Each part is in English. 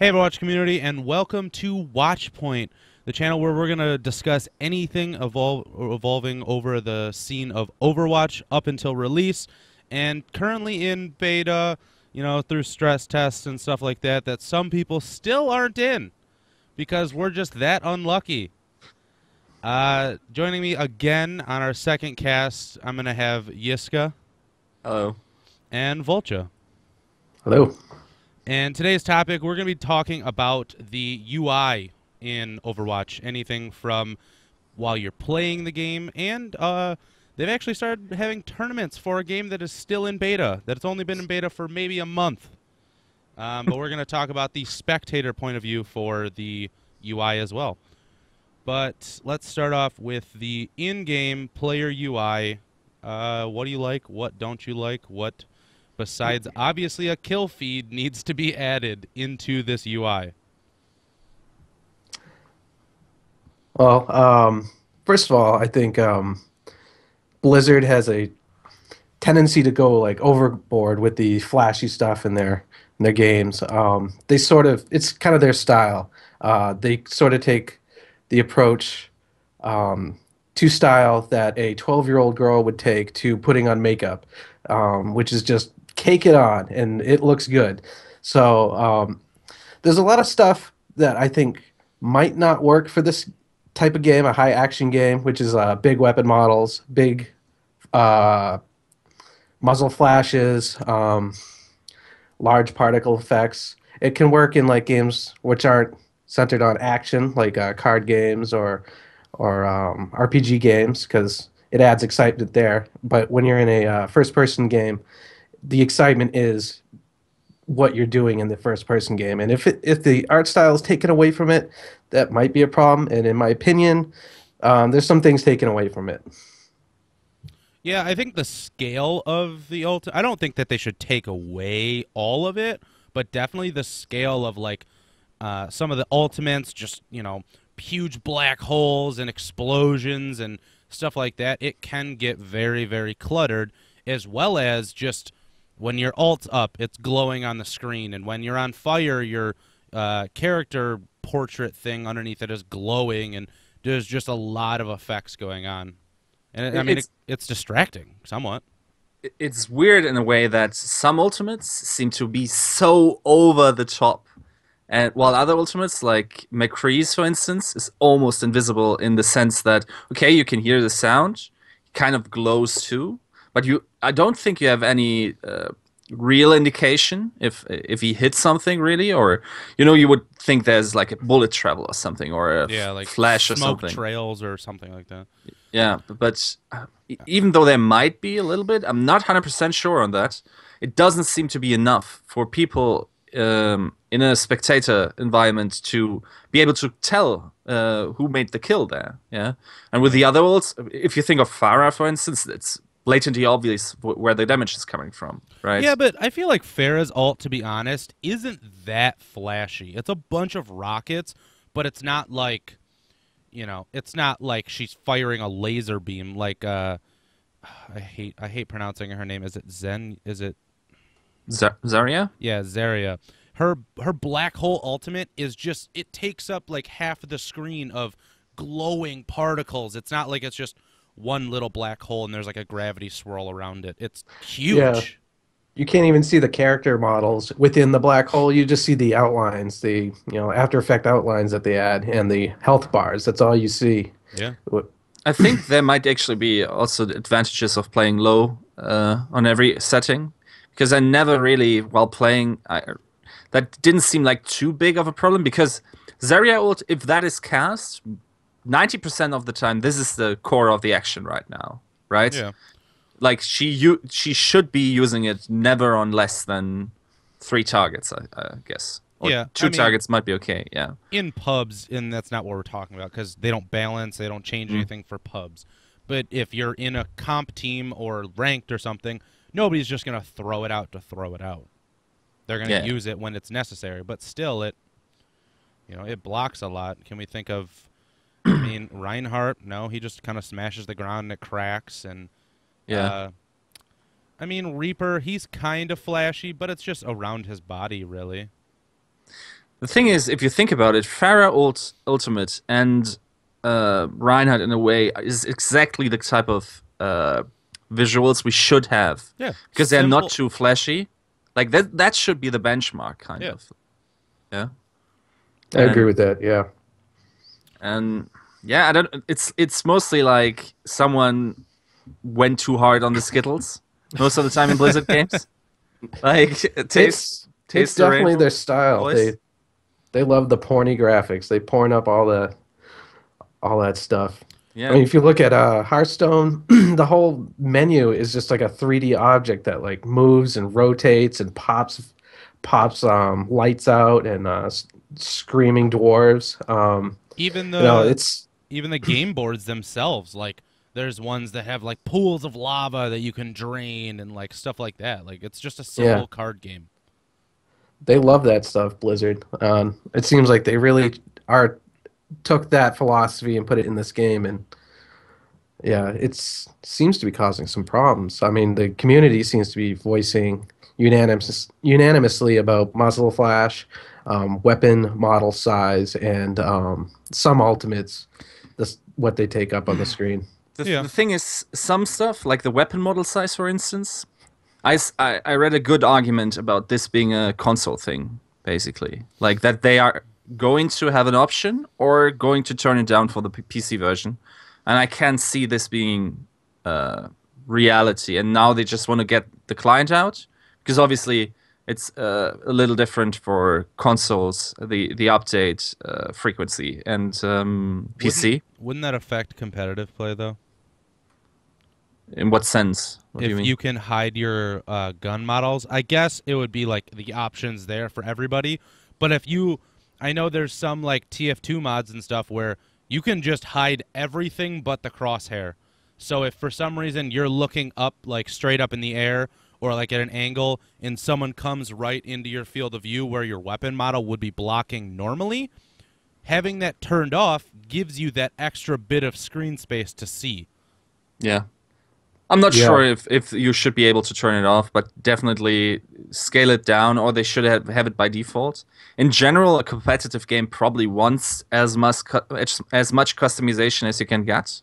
Hey Overwatch community, and welcome to Watchpoint, the channel where we're going to discuss anything evolving over the scene of Overwatch up until release, and currently in beta, you know, through stress tests and stuff like that, that some people still aren't in, because we're just that unlucky. Joining me again on our second cast, I'm going to have Yiska. Hello. And Vulcha. Hello. And today's topic, we're going to be talking about the UI in Overwatch. Anything from while you're playing the game, and they've actually started having tournaments for a game that is still in beta, that it's only been in beta for maybe a month. But we're going to talk about the spectator point of view for the UI as well. But let's start off with the in-game player UI. What do you like? What don't you like? What... Besides, obviously, a kill feed needs to be added into this UI. Well, first of all, I think Blizzard has a tendency to go like overboard with the flashy stuff in their games. They sort of, it's kind of their style. They sort of take the approach to style that a 12-year-old girl would take to putting on makeup, which is just cake it on, and it looks good. So there's a lot of stuff that I think might not work for this type of game, a high action game, which is big weapon models, big muzzle flashes, large particle effects. It can work in like games which aren't centered on action, like card games or RPG games, because it adds excitement there. But when you're in a first-person game, the excitement is what you're doing in the first-person game. And if the art style is taken away from it, that might be a problem. And in my opinion, there's some things taken away from it. Yeah, I think the scale of the ult... I don't think that they should take away all of it, but definitely the scale of, like, some of the ultimates, just, you know, huge black holes and explosions and stuff like that. It can get very, very cluttered, as well as just when your ult's up, it's glowing on the screen, and when you're on fire, your character portrait thing underneath it is glowing, and there's just a lot of effects going on. And I mean, it's distracting somewhat. It's weird in a way that some ultimates seem to be so over the top, and while other ultimates, like McCree's, for instance, is almost invisible in the sense that, okay, you can hear the sound, it kind of glows too, but I don't think you have any real indication if he hits something really, or, you know, you would think there's like a bullet travel or something, or a like flash or something. Smoke trails or something like that. Yeah, but even though there might be a little bit, I'm not 100% sure on that. It doesn't seem to be enough for people... in a spectator environment to be able to tell who made the kill there, yeah. And with the other ults, if you think of Pharah, for instance, it's blatantly obvious where the damage is coming from, right? Yeah, but I feel like Pharah's ult, to be honest, isn't that flashy. It's a bunch of rockets, but it's not like, you know, it's not like she's firing a laser beam. Like, I hate pronouncing her name. Is it Zen? Is it Zarya? Yeah, Zarya. Her black hole ultimate is just, it takes up like half of the screen of glowing particles. It's not like it's just one little black hole and there's like a gravity swirl around it. It's huge. Yeah. You can't even see the character models within the black hole. You just see the outlines, the, you know, After Effect outlines that they add, and the health bars. That's all you see. Yeah. I think there might actually be also the advantages of playing low on every setting. Because I never really, while playing, that didn't seem like too big of a problem. Because Zarya ult, if that is cast, 90% of the time, this is the core of the action right now, right? Yeah. Like, she should be using it never on less than 3 targets, I guess. Or yeah, 2 targets might be okay, yeah. In pubs, and that's not what we're talking about, because they don't balance, they don't change anything for pubs. But if you're in a comp team or ranked or something... Nobody's just going to throw it out to throw it out. They're going to use it when it's necessary, but still it, you know, it blocks a lot. Can we think of, I mean, Reinhardt? No, he just kind of smashes the ground and it cracks. And I mean, Reaper, he's kind of flashy, but it's just around his body, really. The thing is, if you think about it, Pharah Ultimate and Reinhardt, in a way, is exactly the type of visuals we should have. Yeah. Because they're not too flashy. Like, that should be the benchmark, kind of. Yeah. I agree with that, yeah. And, yeah, I don't... It's mostly like someone went too hard on the Skittles most of the time in Blizzard games. Like, it's definitely their style. They love the porny graphics. They porn up all that stuff. Yeah. I mean, if you look at Hearthstone, the whole menu is just like a 3D object that like moves and rotates and pops lights out and screaming dwarves. Even the game boards themselves, like there's ones that have like pools of lava that you can drain and like stuff like that. Like it's just a simple card game. They love that stuff, Blizzard. It seems like they really took that philosophy and put it in this game, and yeah, it seems to be causing some problems. I mean, the community seems to be voicing unanimously about muzzle flash, weapon model size, and some ultimates, what they take up on the screen. The thing is, some stuff, like the weapon model size, for instance, I read a good argument about this being a console thing, basically. Like that they are going to have an option or going to turn it down for the PC version. And I can't see this being reality. And now they just want to get the client out. Because obviously it's a little different for consoles, the update frequency, and PC. Wouldn't that affect competitive play, though? In what sense? What do you mean? If you can hide your gun models, I guess it would be like the options there for everybody. But if you, I know there's some like TF2 mods and stuff where you can just hide everything but the crosshair. So if for some reason you're looking up, like straight up in the air or like at an angle, and someone comes right into your field of view where your weapon model would be blocking normally, having that turned off gives you that extra bit of screen space to see. Yeah. I'm not sure if you should be able to turn it off, but definitely scale it down, or they should have it by default. In general, a competitive game probably wants as much customization as you can get.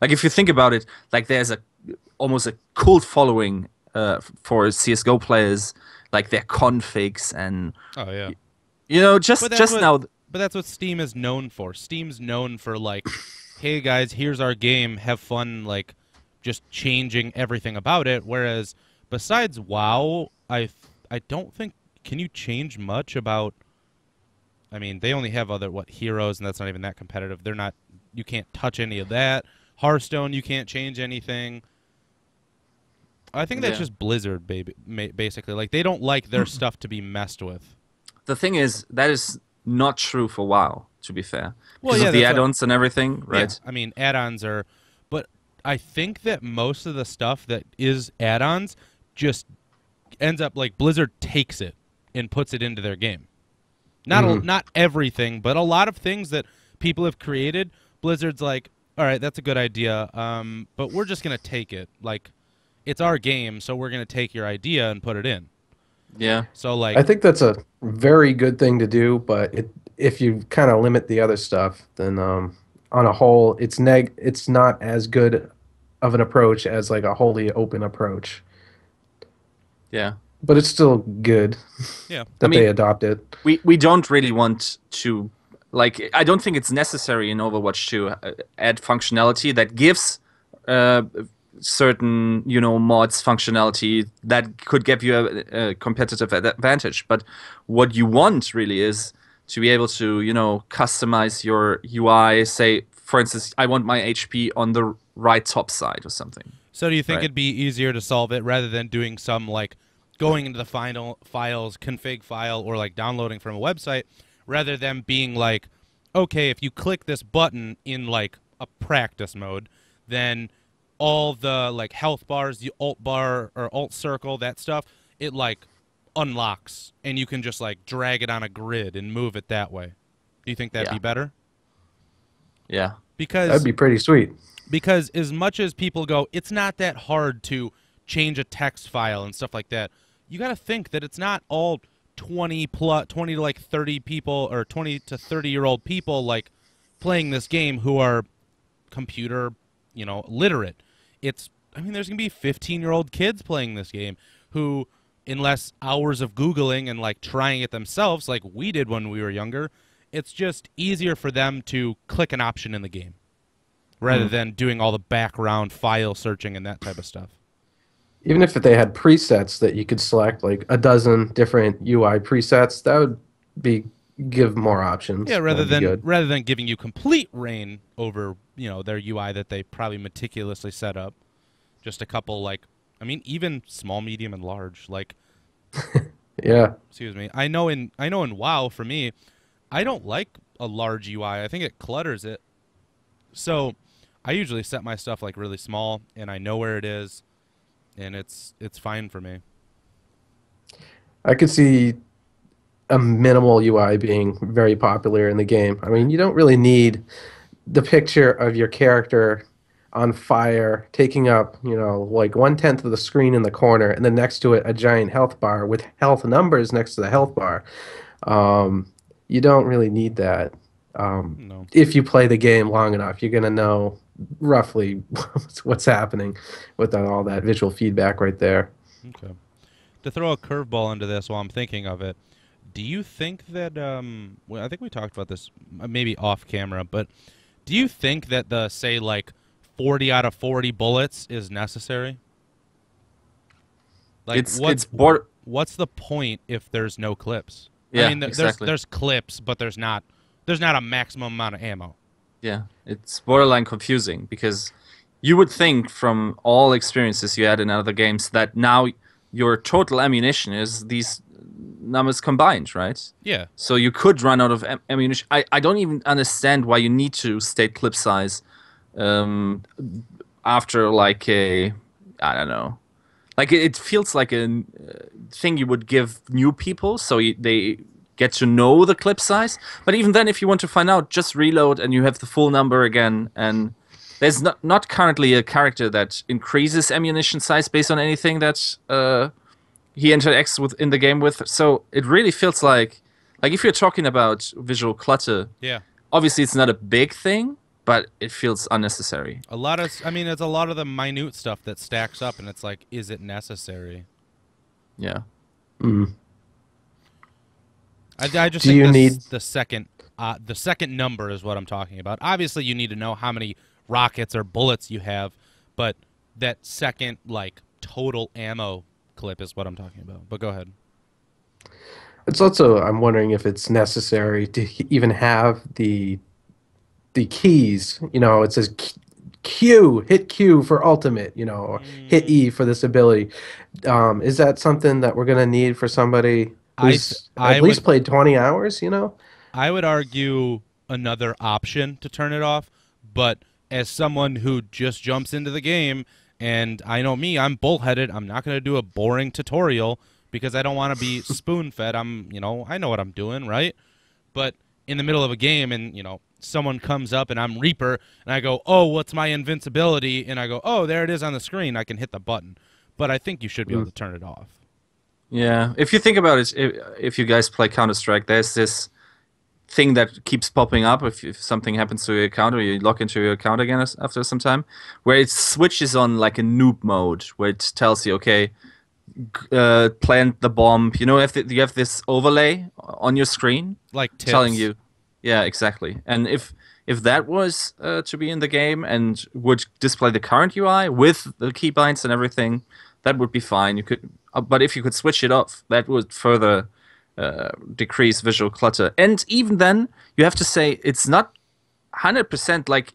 Like if you think about it, like there's almost a cult following for CS:GO players, like their configs and you know, But that's what Steam is known for. Steam's known for like, hey guys, here's our game, have fun, like. Just changing everything about it, whereas besides WoW, I don't think, can you change much about, I mean, they only have other, what, Heroes, and that's not even that competitive. They're not, you can't touch any of that. Hearthstone, you can't change anything. I think that's just Blizzard, baby, basically. Like, they don't like their stuff to be messed with. The thing is, that is not true for WoW, to be fair. Well, because of the add-ons and everything, right? Yeah, I mean, add-ons are, but I think that most of the stuff that is add-ons just ends up like Blizzard takes it and puts it into their game. Not everything, but a lot of things that people have created, Blizzard's like, all right, that's a good idea, but we're just going to take it. Like, it's our game, so we're going to take your idea and put it in. Yeah. So like, I think that's a very good thing to do, but if you kind of limit the other stuff, then on a whole, it's not as good of an approach as like a wholly open approach. Yeah, but it's still good. Yeah, I mean, they adopt it. We don't really want to, like, I don't think it's necessary in Overwatch to add functionality that gives certain, you know, mods functionality that could give you a competitive advantage. But what you want really is to be able to, you know, customize your UI, say, for instance, I want my HP on the right top side or something. So do you think it'd be easier to solve it rather than doing some, like, going into the final files, config file, or, like, downloading from a website, rather than being like, okay, if you click this button in, like, a practice mode, then all the, like, health bars, the alt bar or alt circle, that stuff, it, like, unlocks, and you can just like drag it on a grid and move it that way. Do you think that'd be better? Yeah, because that'd be pretty sweet. Because as much as people go, it's not that hard to change a text file and stuff like that, you got to think that it's not all 20 to like 30 people, or 20 to 30-year-old people, like, playing this game who are computer, you know, literate. It's, I mean, there's going to be 15-year-old kids playing this game who, unless hours of Googling and, like, trying it themselves, like we did when we were younger, it's just easier for them to click an option in the game rather than doing all the background file searching and that type of stuff. Even if they had presets that you could select, like a dozen different UI presets, that would be give more options. Yeah, rather than giving you complete reign over, you know, their UI that they probably meticulously set up. Just a couple, like, I mean, even small, medium, and large, like. Yeah. Excuse me. I know in WoW for me, I don't like a large UI. I think it clutters it. So, I usually set my stuff like really small, and I know where it is. And it's fine for me. I could see a minimal UI being very popular in the game. I mean, you don't really need the picture of your character on fire taking up, you know, like 1/10 of the screen in the corner, and then next to it a giant health bar with health numbers next to the health bar. You don't really need that. No. If you play the game long enough, you're gonna know roughly what's happening without all that visual feedback right there. Okay. To throw a curveball into this while I'm thinking of it, do you think that, well, I think we talked about this maybe off camera, but do you think that the, say, like 40 out of 40 bullets is necessary? Like, what's the point if there's no clips? Yeah, I mean, exactly. There's clips, but there's not a maximum amount of ammo. Yeah, it's borderline confusing because you would think from all experiences you had in other games that now your total ammunition is these numbers combined, right? Yeah. So you could run out of ammunition. I don't even understand why you need to state clip size after like a, I don't know. Like it feels like a thing you would give new people so they get to know the clip size, but even then, if you want to find out, just reload and you have the full number again. And there's not currently a character that increases ammunition size based on anything that he interacts with in the game with. So it really feels like if you're talking about visual clutter, yeah, obviously it's not a big thing, but it feels unnecessary. A lot of, I mean, it's a lot of the minute stuff that stacks up, and it's like, is it necessary? Yeah. Mm. I just think the second number is what I'm talking about. Obviously, you need to know how many rockets or bullets you have, but that second, like, total ammo clip is what I'm talking about. But go ahead. It's also, I'm wondering if it's necessary to even have the keys. You know, it says Q, hit Q for ultimate, you know, or hit E for this ability. Is that something that we're going to need for somebody... At least played 20 hours, you know? I would argue another option to turn it off, but as someone who just jumps into the game, and I know me, I'm bullheaded, I'm not going to do a boring tutorial because I don't want to be spoon-fed. I'm, you know, I know what I'm doing, right? But in the middle of a game and, you know, someone comes up and I'm Reaper, and I go, oh, what's my invincibility? And I go, oh, there it is on the screen. I can hit the button. But I think you should be able to turn it off. Yeah, if you think about it, if you guys play Counter-Strike, there's this thing that keeps popping up if something happens to your account or you log into your account again after some time, where it switches on like a noob mode, where it tells you, okay, plant the bomb. You know, if you have this overlay on your screen, like tips. Telling you, yeah, exactly. And if that was to be in the game and would display the current UI with the keybinds and everything, that would be fine. You could. But if you could switch it off, that would further decrease visual clutter. And even then, you have to say it's not 100% like...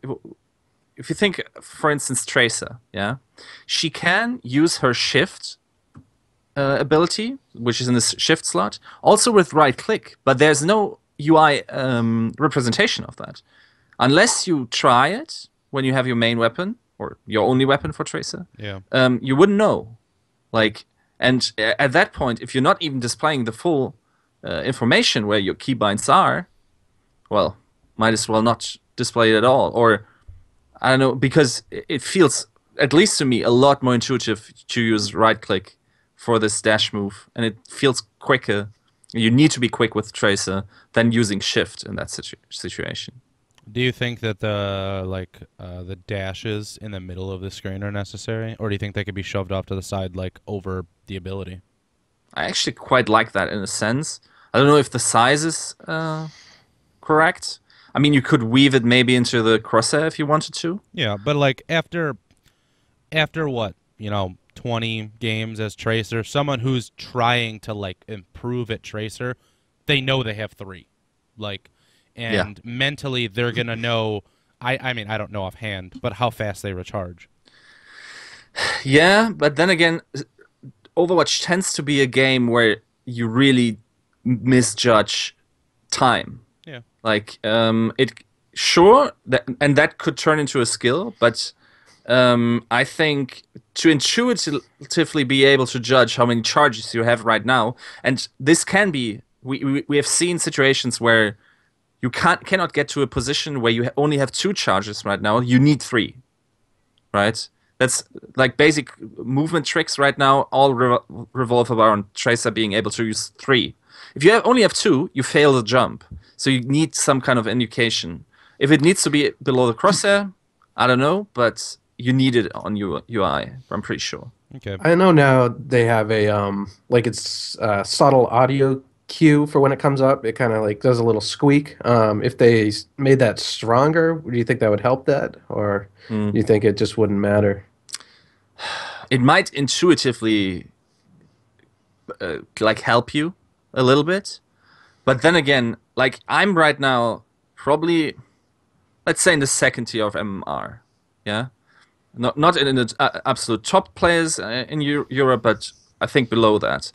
If you think, for instance, Tracer, yeah, she can use her shift ability, which is in this shift slot, also with right-click, but there's no UI representation of that. Unless you try it when you have your main weapon, or your only weapon for Tracer, yeah. You wouldn't know. Like... And at that point, if you're not even displaying the full information where your keybinds are, well, might as well not display it at all. Or, I don't know, because it feels, at least to me, a lot more intuitive to use right-click for this dash move. And it feels quicker You need to be quick with Tracer, then using Shift in that situation. Do you think that the dashes in the middle of the screen are necessary, or do you think they could be shoved off to the side, like over the ability? I actually quite like that in a sense. I don't know if the size is correct. I mean, you could weave it maybe into the crosshair if you wanted to. Yeah, but like after what, you know, 20 games as Tracer, someone who's trying to like improve at Tracer, they know they have 3, like, and yeah, mentally they're gonna know. I mean, I don't know offhand, but how fast they recharge. Yeah, but then again, Overwatch tends to be a game where you really misjudge time. Yeah, like and that could turn into a skill, but. I think to intuitively be able to judge how many charges you have right now, and this can be, we have seen situations where you cannot get to a position where you only have 2 charges right now. You need 3, right? That's like basic movement tricks right now. All revolve around Tracer being able to use 3. If you only have 2, you fail the jump. So you need some kind of indication. If it needs to be below the crosshair, I don't know, but you need it on your UI, I'm pretty sure. Okay. I know now they have a like it's subtle audio cue for when it comes up. It kind of like does a little squeak. If they made that stronger, do you think that would help that, or do you think it just wouldn't matter? It might intuitively like help you a little bit, but then again, like I'm right now probably, let's say, in the 2nd tier of MMR, yeah. Not in the absolute top players in Europe, but I think below that.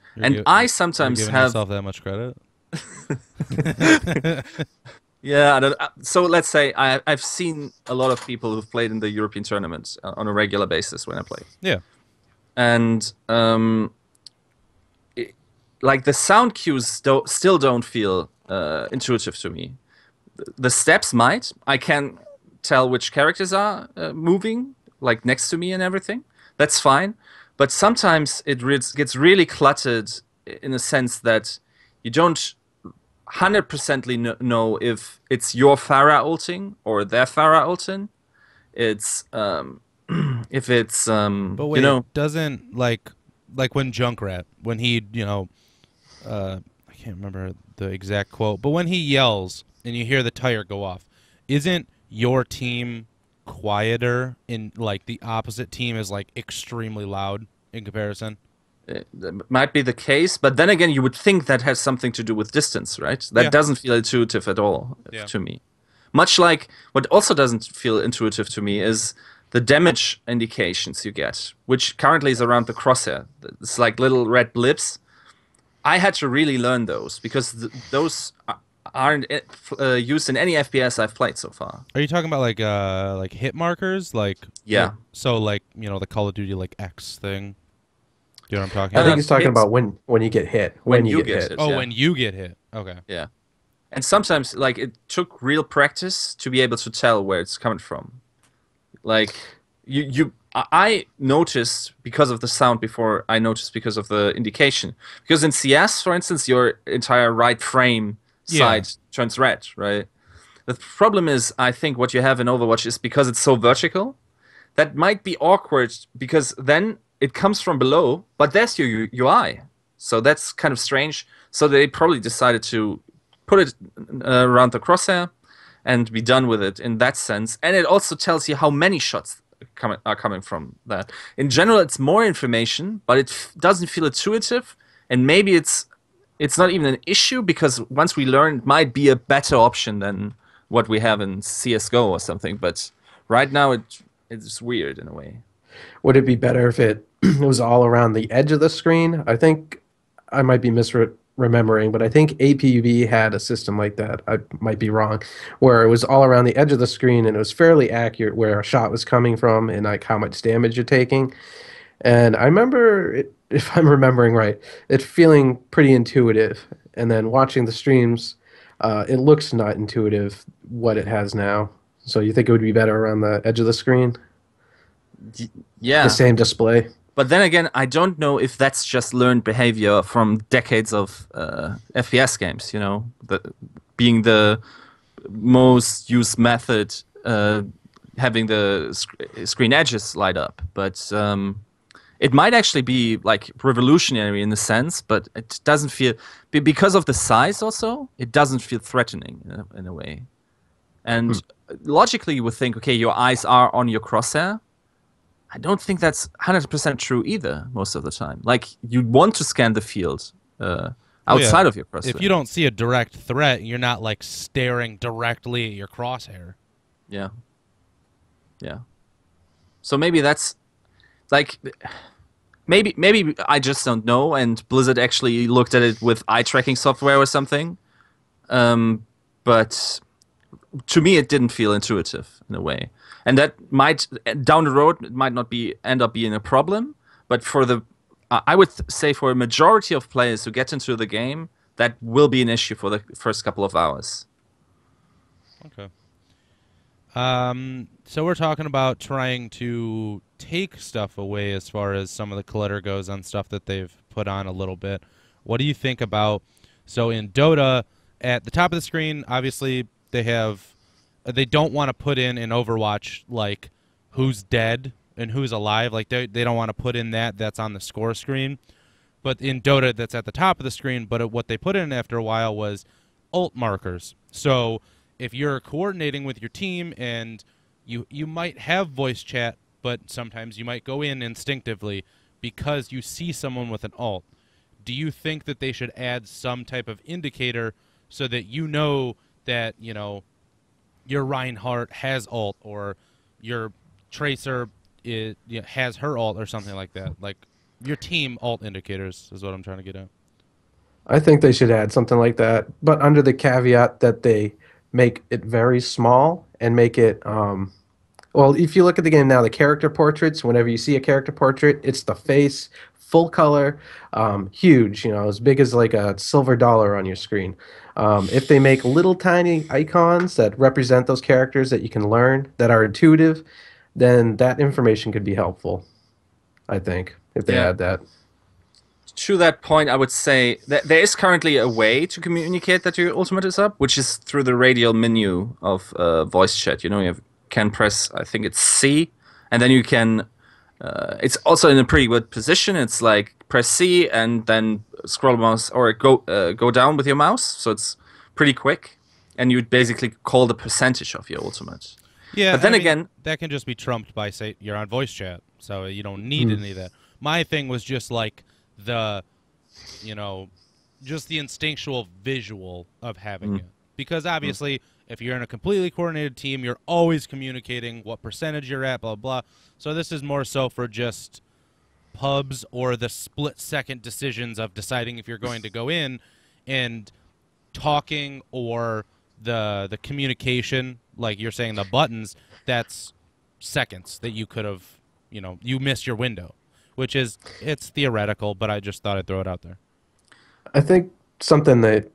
I sometimes have yourself that much credit. Yeah, so let's say I've seen a lot of people who've played in the European tournament on a regular basis when I play. Yeah, and like the sound cues still don't feel intuitive to me. The steps might. I can tell which characters are moving, like next to me and everything. That's fine. But sometimes it gets really cluttered in a sense that you don't 100% know if it's your Pharah ulting or their Pharah ulting. It's if it's but wait, you know, it doesn't like when Junkrat, when he, you know, I can't remember the exact quote, but when he yells and you hear the tire go off, isn't your team quieter in like the opposite team is like extremely loud in comparison? That might be the case, but then again, you would think that has something to do with distance, right? That doesn't feel intuitive at all to me. Much like what also doesn't feel intuitive to me is the damage indications you get, which currently is around the crosshair. It's like little red blips. I had to really learn those because those aren't used in any FPS I've played so far. Are you talking about like hit markers, like so like, you know, the Call of Duty like X thing? Do you know what I'm talking about? I think he's talking about when you get hit, when you get hit. Oh, when you get hit. Okay. Yeah. And sometimes like it took real practice to be able to tell where it's coming from. Like I noticed because of the sound before I noticed because of the indication. Because in CS, for instance, your entire right frame side turns red, right? The problem is, I think what you have in Overwatch is because it's so vertical, that might be awkward because then it comes from below, but there's your UI. So that's kind of strange. So they probably decided to put it around the crosshair and be done with it in that sense. And it also tells you how many shots are coming from that. In general, it's more information, but it doesn't feel intuitive, and maybe it's not even an issue because once we learn, it might be a better option than what we have in CSGO or something. But right now, it's weird in a way. Would it be better if it was all around the edge of the screen? I think I might be misremembering, but I think APUV had a system like that. I might be wrong, where it was all around the edge of the screen and it was fairly accurate where a shot was coming from and like how much damage you're taking. And I remember it, if I'm remembering right, it's feeling pretty intuitive. And then watching the streams, it looks not intuitive what it has now. So you think it would be better around the edge of the screen? Yeah. The same display. But then again, I don't know if that's just learned behavior from decades of FPS games, you know, being the most used method, having the screen edges light up. But it might actually be like revolutionary in a sense, but it doesn't feel, because of the size also, it doesn't feel threatening in a way. And logically, you would think, okay, your eyes are on your crosshair. I don't think that's 100% true either most of the time. Like, you want to scan the field outside of your crosshair. If you don't see a direct threat, you're not, like, staring directly at your crosshair. Yeah. Yeah. So maybe that's, like, maybe I just don't know, and Blizzard actually looked at it with eye-tracking software or something. But to me, it didn't feel intuitive in a way. And that might, down the road, it might not be end up being a problem. But for the, I would say for a majority of players who get into the game, that will be an issue for the first couple of hours. Okay. So we're talking about trying to take stuff away as far as some of the clutter goes on stuff that they've put on a little bit. What do you think about, so in Dota, at the top of the screen, obviously they have, they don't want to put in Overwatch, like, who's dead and who's alive. Like, they don't want to put in that. That's on the score screen. But in Dota, that's at the top of the screen. But what they put in after a while was ult markers. So if you're coordinating with your team and you might have voice chat, but sometimes you might go in instinctively because you see someone with an ult. Do you think that they should add some type of indicator so that you know that, you know, your Reinhardt has ult, or your Tracer has her ult, or something like that? Like, your team ult indicators is what I'm trying to get at. I think they should add something like that, but under the caveat that they make it very small and make it, well, if you look at the game now, the character portraits, whenever you see a character portrait, it's the face, full color, huge, you know, as big as like a silver dollar on your screen. If they make little tiny icons that represent those characters that you can learn, that are intuitive, then that information could be helpful, I think, if they add that. To that point, I would say that there is currently a way to communicate that your ultimate is up, which is through the radial menu of voice chat. You know, you can press, I think it's C, and then you can, it's also in a pretty good position. It's like press C and then scroll mouse, or go down with your mouse, so it's pretty quick, and you'd basically call the percentage of your ultimate. Yeah, but then again, that can just be trumped by, say, you're on voice chat, so you don't need any of that. My thing was just like the, you know, just the instinctual visual of having it, because obviously if you're in a completely coordinated team, you're always communicating what percentage you're at, blah, blah. So this is more so for just pubs or the split-second decisions of deciding if you're going to go in and talking, or the communication, like you're saying, the buttons, that's seconds that you could have, you know, you missed your window, which is, it's theoretical, but I just thought I'd throw it out there. I think something that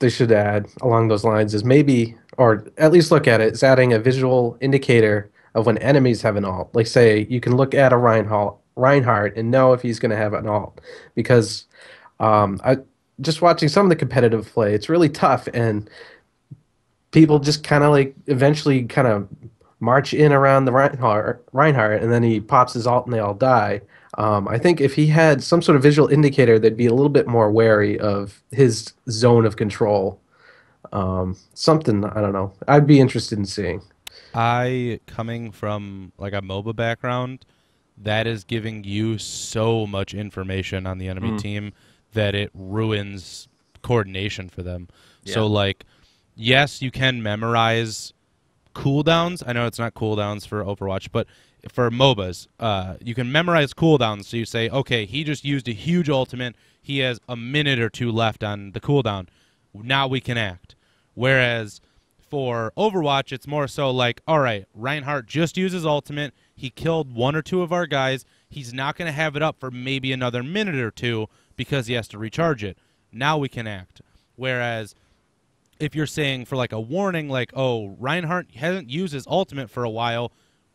they should add along those lines is maybe, or at least look at it, is adding a visual indicator of when enemies have an ult. Like, say, you can look at a Reinhardt and know if he's going to have an ult. Because I just watching some of the competitive play, it's really tough, and people just kind of, like, eventually kind of march in around the Reinhardt, and then he pops his ult and they all die. I think if he had some sort of visual indicator, they'd be a little bit more wary of his zone of control. Something, I don't know. I'd be interested in seeing. Coming from like a MOBA background, that is giving you so much information on the enemy team that it ruins coordination for them. Yeah. So like, yes, you can memorize cooldowns. I know it's not cooldowns for Overwatch, but for MOBAs, you can memorize cooldowns. So you say, okay, he just used a huge ultimate. He has a minute or two left on the cooldown. Now we can act. Whereas for Overwatch, it's more so like, all right, Reinhardt just uses ultimate. He killed one or two of our guys. He's not going to have it up for maybe another minute or two because he has to recharge it. Now we can act. Whereas if you're saying for like a warning, like, oh, Reinhardt hasn't used his ultimate for a while,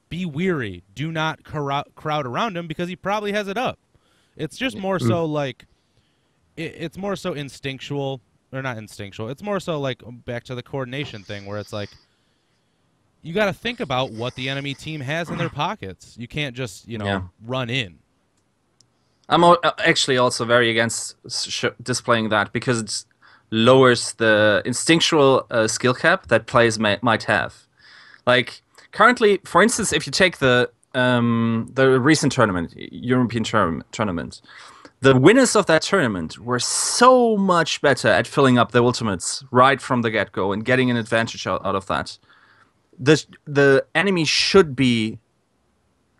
be weary. Do not crowd around him because he probably has it up. It's just more so like, it's more so instinctual, or not instinctual. It's more so like back to the coordination thing where it's like, you got to think about what the enemy team has in their pockets. You can't just, you know, run in. I'm actually also very against displaying that because it lowers the instinctual skill cap that players might have. Like currently, for instance, if you take the recent tournament, European tournament, the winners of that tournament were so much better at filling up their ultimates right from the get-go and getting an advantage out of that. The enemy should be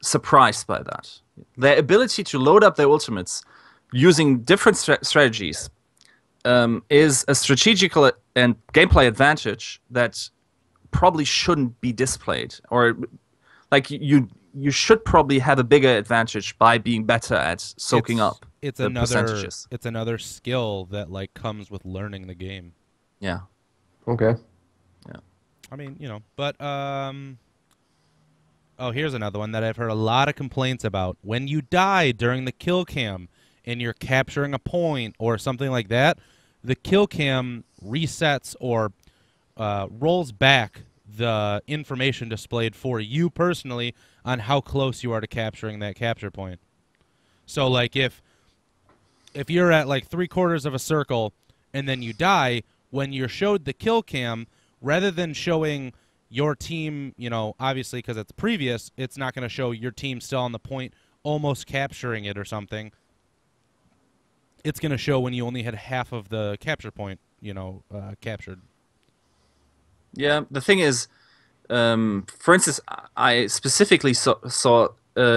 surprised by that. Their ability to load up their ultimates using different strategies is a strategical and gameplay advantage that probably shouldn't be displayed. Or, like, you should probably have a bigger advantage by being better at soaking up the percentages. It's another skill that, like, comes with learning the game. Yeah. Okay. I mean, you know, but, oh, here's another one that I've heard a lot of complaints about. When you die during the kill cam and you're capturing a point or something like that, the kill cam resets or rolls back the information displayed for you personally on how close you are to capturing that capture point. So, like, if you're at, like, 3/4 of a circle and then you die, when you're showed the kill cam, rather than showing your team, you know, obviously because it's previous, it's not going to show your team still on the point, almost capturing it or something. It's going to show when you only had half of the capture point, you know, captured. Yeah, the thing is, for instance, I specifically saw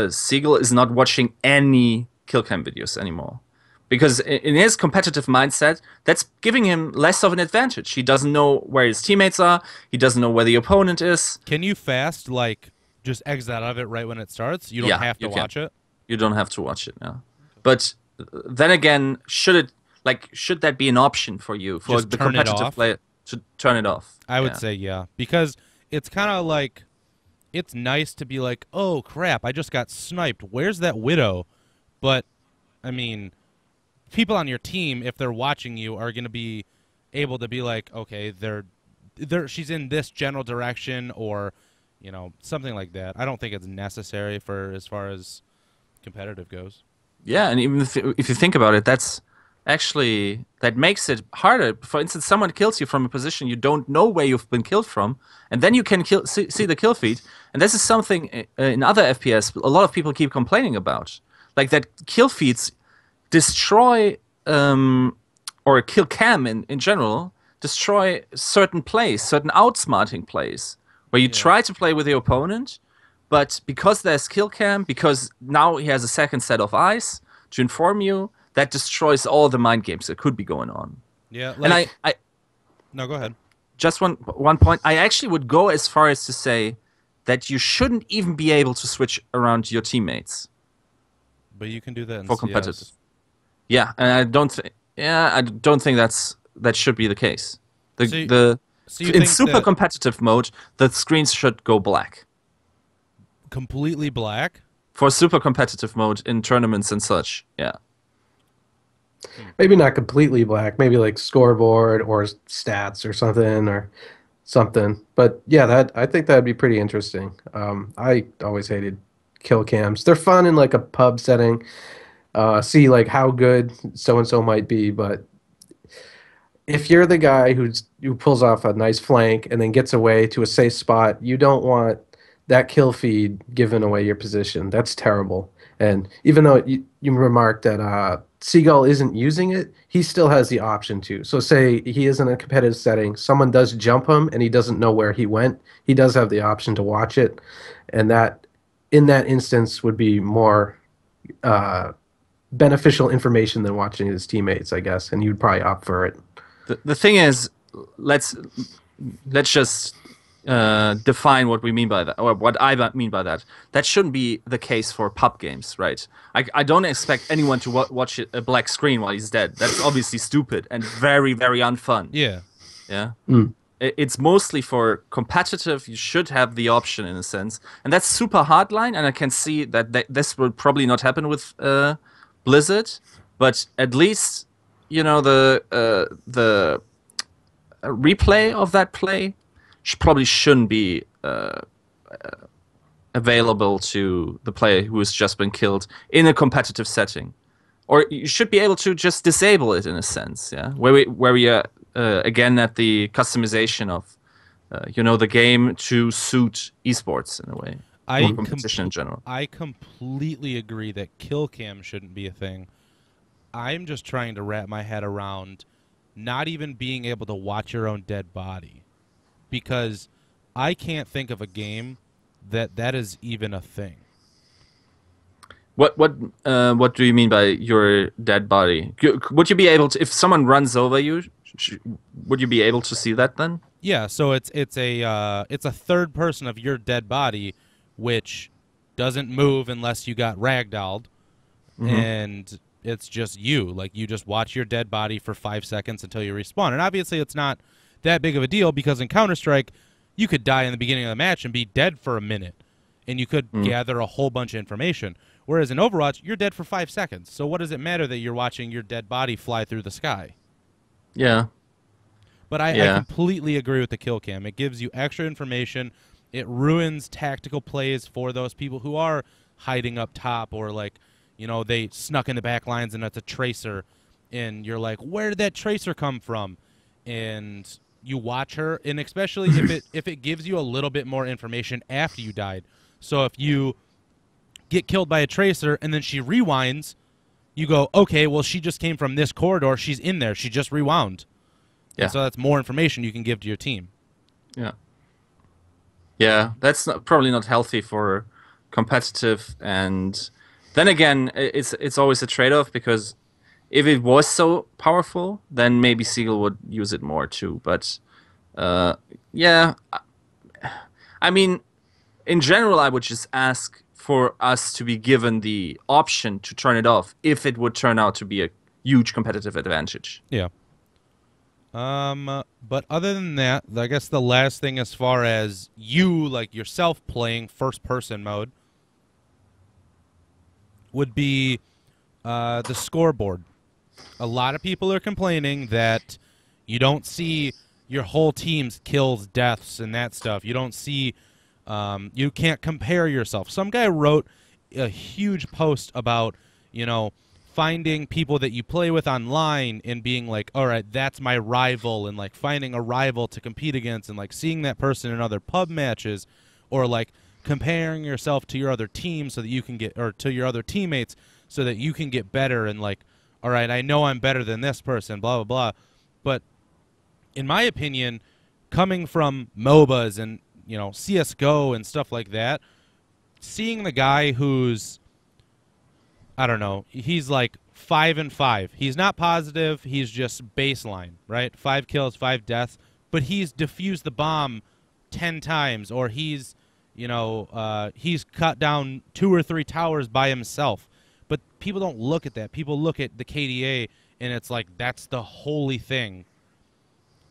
Seagull is not watching any kill cam videos anymore. Because in his competitive mindset, that's giving him less of an advantage. He doesn't know where his teammates are. He doesn't know where the opponent is. Can you fast, like, just exit out of it right when it starts? You don't have to watch it? You don't have to watch it, no. Okay. But then again, should that be an option for you, for just the competitive player to turn it off? I would say, yeah. Because it's kind of like, it's nice to be like, oh, crap, I just got sniped. Where's that Widow? But, I mean, people on your team, if they're watching you, are going to be able to be like, okay, she's in this general direction, or, you know, something like that. I don't think it's necessary for as far as competitive goes. Yeah, and even if you think about it, that makes it harder. For instance, someone kills you from a position you don't know where you've been killed from, and then you can see the kill feed. And this is something in other FPS a lot of people keep complaining about, like that kill feeds destroy, or kill cam in general, destroy certain plays, certain outsmarting plays, where you try to play with the opponent, but because there's kill cam, because now he has a second set of eyes to inform you, that destroys all the mind games that could be going on. Yeah, like, and no, go ahead. Just one point. I actually would go as far as to say that you shouldn't even be able to switch around your teammates. But you can do that in for competitive. CS. Yeah, and I don't think that should be the case. In super competitive mode, the screens should go black. Completely black? For super competitive mode in tournaments and such, yeah. Maybe not completely black, maybe like scoreboard or stats or something. But yeah, I think that would be pretty interesting. I always hated kill cams. They're fun in like a pub setting. See like how good so and so might be, but if you're the guy who pulls off a nice flank and then gets away to a safe spot, you don't want that kill feed giving away your position. That's terrible. And even though you remarked that Seagull isn't using it, he still has the option to. So say he is in a competitive setting, someone does jump him and he doesn't know where he went. He does have the option to watch it, and that in that instance would be more beneficial information than watching his teammates, I guess, and you'd probably opt for it. The thing is, let's just define what we mean by that, or what I mean by that. That shouldn't be the case for pub games, right? I don't expect anyone to watch a black screen while he's dead. That's obviously stupid and very, very unfun. Yeah. Yeah. Mm. It's mostly for competitive. You should have the option in a sense, and that's super hardline. And I can see that this will probably not happen with Blizzard, but at least you know the replay of that play probably shouldn't be available to the player who has just been killed in a competitive setting, or you should be able to just disable it in a sense. Yeah, where we are. Again, at the customization of, you know, the game to suit esports in a way, or competition in general. I completely agree that kill cam shouldn't be a thing. I'm just trying to wrap my head around not even being able to watch your own dead body, because I can't think of a game that is even a thing. What do you mean by your dead body? Would you be able to, if someone runs over you? Would you be able to see that then? Yeah, so it's a third person of your dead body, which doesn't move unless you got ragdolled, and it's just you. Like, you just watch your dead body for 5 seconds until you respawn. And obviously it's not that big of a deal, because in Counter-Strike, you could die in the beginning of the match and be dead for a minute, and you could gather a whole bunch of information. Whereas in Overwatch, you're dead for 5 seconds. So what does it matter that you're watching your dead body fly through the sky? Yeah. But I completely agree with the kill cam. It gives you extra information. It ruins tactical plays for those people who are hiding up top, or like, you know, they snuck in the back lines and that's a Tracer. And you're like, where did that Tracer come from? And you watch her. And especially if it gives you a little bit more information after you died. So if you get killed by a Tracer and then she rewinds, you go, okay, well, she just came from this corridor. She's in there. She just rewound. Yeah. And so that's more information you can give to your team. Yeah. Yeah, that's probably not healthy for competitive. And then again, it's always a trade-off, because if it was so powerful, then maybe Seagull would use it more too. But, yeah, I mean, in general, I would just ask for us to be given the option to turn it off if it would turn out to be a huge competitive advantage. Yeah. But other than that, I guess the last thing as far as you, like yourself, playing first-person mode would be the scoreboard. A lot of people are complaining that you don't see your whole team's kills, deaths, and that stuff. You don't see... you can't compare yourself. Some guy wrote a huge post about, you know, finding people that you play with online and being like, all right, that's my rival, and like finding a rival to compete against, and like seeing that person in other pub matches, or like comparing yourself to your other team so that you can get, or to your other teammates so that you can get better, and like, all right, I know I'm better than this person, blah, blah, blah. But in my opinion, coming from MOBAs and, you know, CSGO and stuff like that, seeing the guy who's, I don't know, he's like 5 and 5. He's not positive. He's just baseline, right? 5 kills, 5 deaths. But he's defused the bomb 10 times, or he's, you know, he's cut down 2 or 3 towers by himself. But people don't look at that. People look at the KDA, and it's like, that's the holy thing.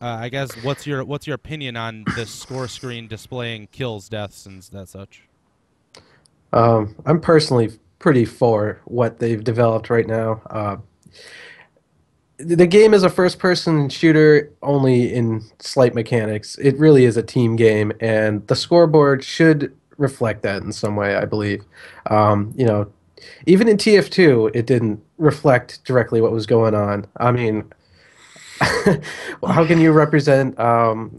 I guess, what's your opinion on this score screen displaying kills, deaths, and that such? I'm personally pretty for what they've developed right now. The game is a first-person shooter only in slight mechanics. It really is a team game, and the scoreboard should reflect that in some way, I believe. You know, even in TF2, it didn't reflect directly what was going on. I mean... how can you represent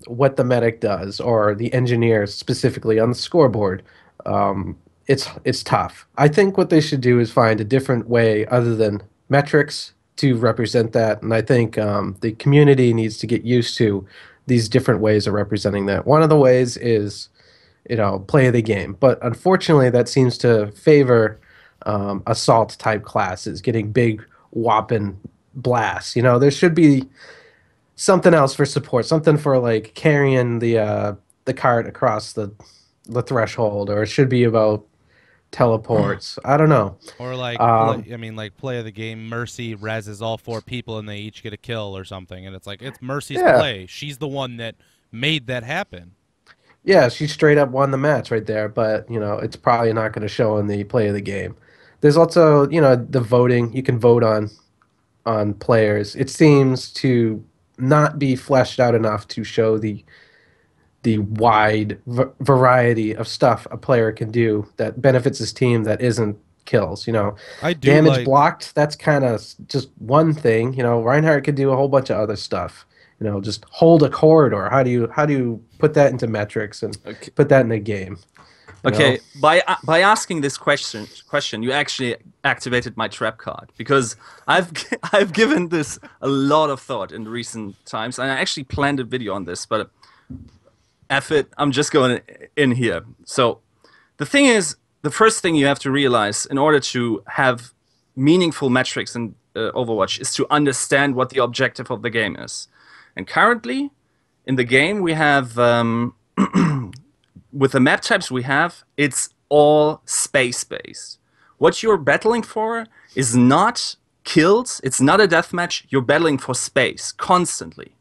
what the medic does, or the engineer specifically, on the scoreboard? It's tough. I think what they should do is find a different way other than metrics to represent that, and I think the community needs to get used to these different ways of representing that. One of the ways is, you know, play the game, but unfortunately that seems to favor assault type classes, getting big whopping blast. You know, there should be something else for support, something for like carrying the cart across the threshold, or it should be about teleports. I don't know. Or like, I mean, like play of the game, Mercy rezzes all four people and they each get a kill or something. And it's like, it's Mercy's play. She's the one that made that happen. Yeah, she straight up won the match right there. But, you know, it's probably not going to show in the play of the game. There's also, you know, the voting. You can vote on players. It seems to not be fleshed out enough to show the wide variety of stuff a player can do that benefits his team that isn't kills, you know. Damage like... blocked, that's kind of just one thing, you know. Reinhardt could do a whole bunch of other stuff. You know, just hold a corridor. How do you put that into metrics and put that in a game? Okay, by asking this question, you actually activated my trap card, because I've given this a lot of thought in recent times, and I actually planned a video on this, but F it, I'm just going in here. So the thing is, the first thing you have to realize in order to have meaningful metrics in Overwatch is to understand what the objective of the game is. And currently, in the game, we have... with the map types we have, it's all space-based. What you're battling for is not kills, it's not a deathmatch, you're battling for space constantly.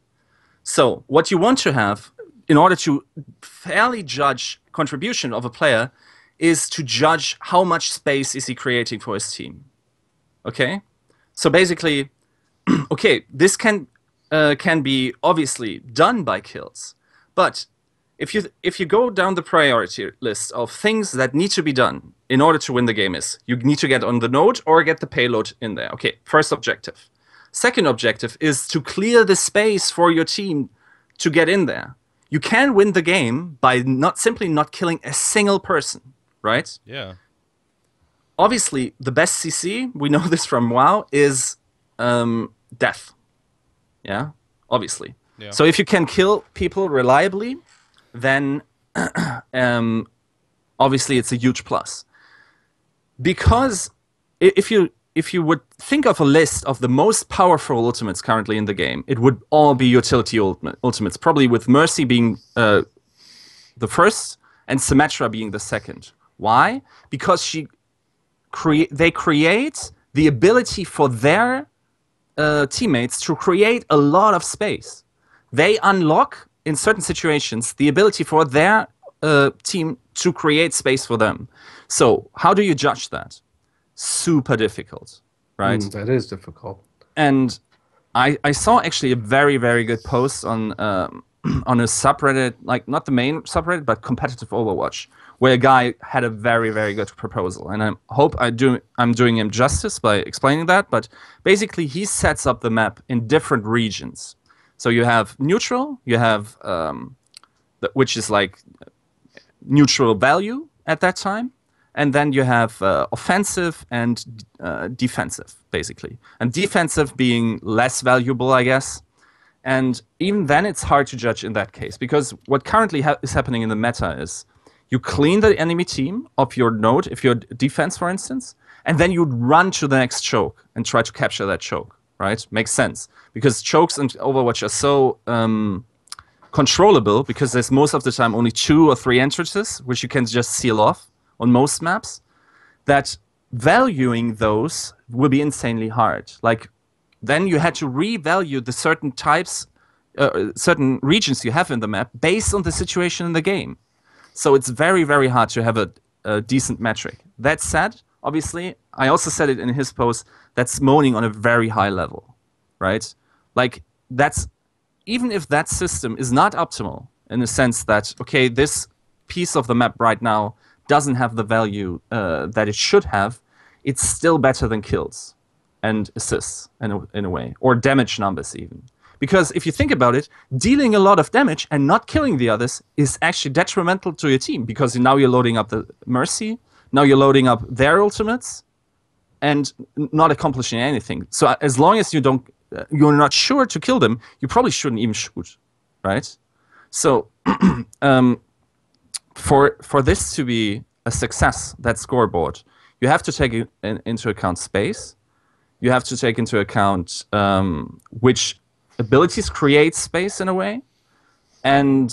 So what you want to have, in order to fairly judge contribution of a player, is to judge how much space is he creating for his team. Okay? So basically, okay, this can be obviously done by kills, but if you go down the priority list of things that need to be done in order to win the game is, you need to get on the node or get the payload in there. Okay, first objective. Second objective is to clear the space for your team to get in there. You can win the game by simply not killing a single person, right? Yeah. Obviously, the best CC, we know this from WoW, is death. Yeah, obviously. Yeah. So if you can kill people reliably... then obviously it's a huge plus. Because if you would think of a list of the most powerful ultimates currently in the game, it would all be utility ultimates, probably with Mercy being the first and Symmetra being the second. Why? Because they create the ability for their teammates to create a lot of space. They unlock... in certain situations, the ability for their team to create space for them. So how do you judge that? Super difficult, right? That is difficult. And I saw actually a very, very good post on a subreddit, like not the main subreddit, but competitive Overwatch, where a guy had a very, very good proposal. And I hope I'm doing him justice by explaining that. But basically, he sets up the map in different regions. So you have neutral, you have, which is like neutral value at that time, and then you have offensive and defensive, basically. And defensive being less valuable, I guess. And even then, it's hard to judge in that case, because what currently is happening in the meta is you clean the enemy team of your node, if you're defense, for instance, and then you run to the next choke and try to capture that choke. Right? Makes sense. Because chokes in Overwatch are so controllable, because there's most of the time only 2 or 3 entrances, which you can just seal off on most maps, that valuing those will be insanely hard. Like, then you had to revalue the certain types, certain regions you have in the map based on the situation in the game. So it's very, very hard to have a decent metric. That said, obviously, I also said it in his post, that's moaning on a very high level, right? Like, that's, even if that system is not optimal in the sense that, okay, this piece of the map right now doesn't have the value that it should have, it's still better than kills and assists in a way, or damage numbers even. Because if you think about it, dealing a lot of damage and not killing the others is actually detrimental to your team, because now you're loading up the Mercy, now you're loading up their ultimates, and not accomplishing anything. So as long as you don't, you're not sure to kill them, you probably shouldn't even shoot, right? So for this to be a success, that scoreboard, you have to take into account space. You have to take into account which abilities create space in a way, and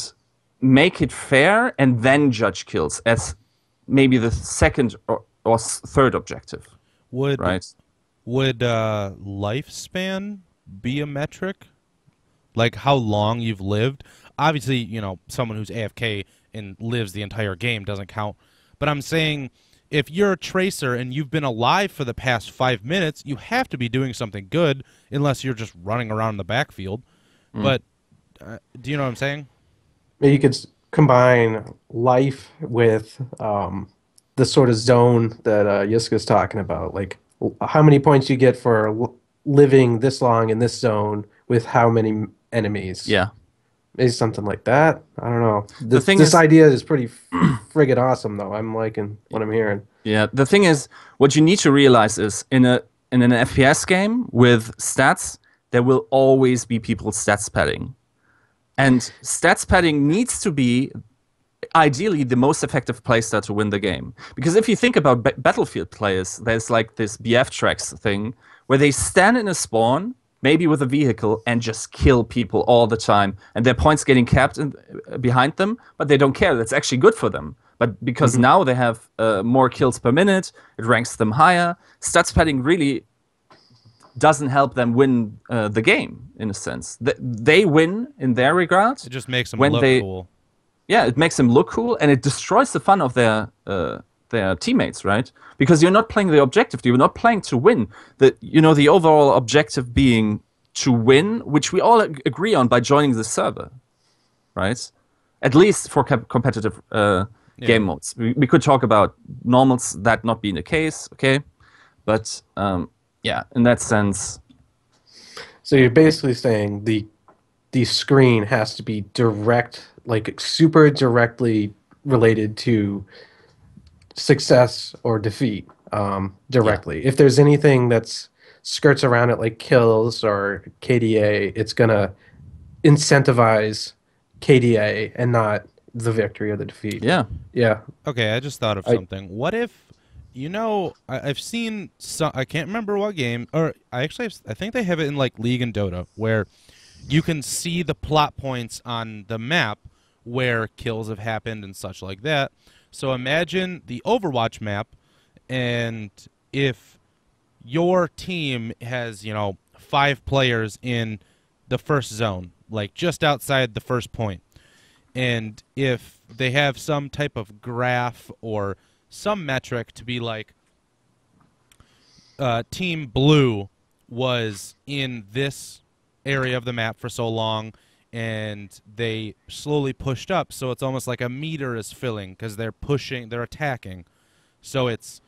make it fair, and then judge kills as maybe the second or or third objective. Would lifespan be a metric? Like how long you've lived? Obviously, you know, someone who's AFK and lives the entire game doesn't count. But I'm saying if you're a Tracer and you've been alive for the past 5 minutes, you have to be doing something good unless you're just running around in the backfield. Mm. But do you know what I'm saying? You could combine life with the sort of zone that Yiska's talking about. Like how many points you get for living this long in this zone with how many enemies. Yeah. Maybe something like that. I don't know. This idea is pretty friggin' awesome, though. I'm liking what I'm hearing. Yeah. The thing is, what you need to realize is in an FPS game with stats, there will always be people stats padding. And stats padding needs to be, ideally, the most effective playstyle to win the game. Because if you think about Battlefield players, there's like this BF Tracks thing where they stand in a spawn, maybe with a vehicle, and just kill people all the time. And their points getting capped behind them, but they don't care. That's actually good for them. But because now they have more kills per minute, it ranks them higher. Stats padding really doesn't help them win the game, in a sense. They win in their regards. It just makes them look cool. Yeah, it makes them look cool, and it destroys the fun of their teammates, right? Because you're not playing the objective. You're not playing to win. The overall objective being to win, which we all agree on by joining the server, right? At least for competitive game modes. We could talk about normals, that not being the case, okay? But yeah, in that sense. So you're basically saying the screen has to be direct, like super directly related to success or defeat directly. Yeah. If there's anything that's skirts around it, like kills or KDA, it's going to incentivize KDA and not the victory or the defeat. Yeah. Yeah. Okay, I just thought of something. What if... You know, I've seen some, I can't remember what game, or I think they have it in like League and Dota, where you can see the plot points on the map where kills have happened and such like that. So imagine the Overwatch map, and if your team has, you know, 5 players in the first zone, like just outside the first point, and if they have some type of graph or some metric to be like, Team Blue was in this area of the map for so long, and they slowly pushed up, so it's almost like a meter is filling because they're pushing, they're attacking. So it's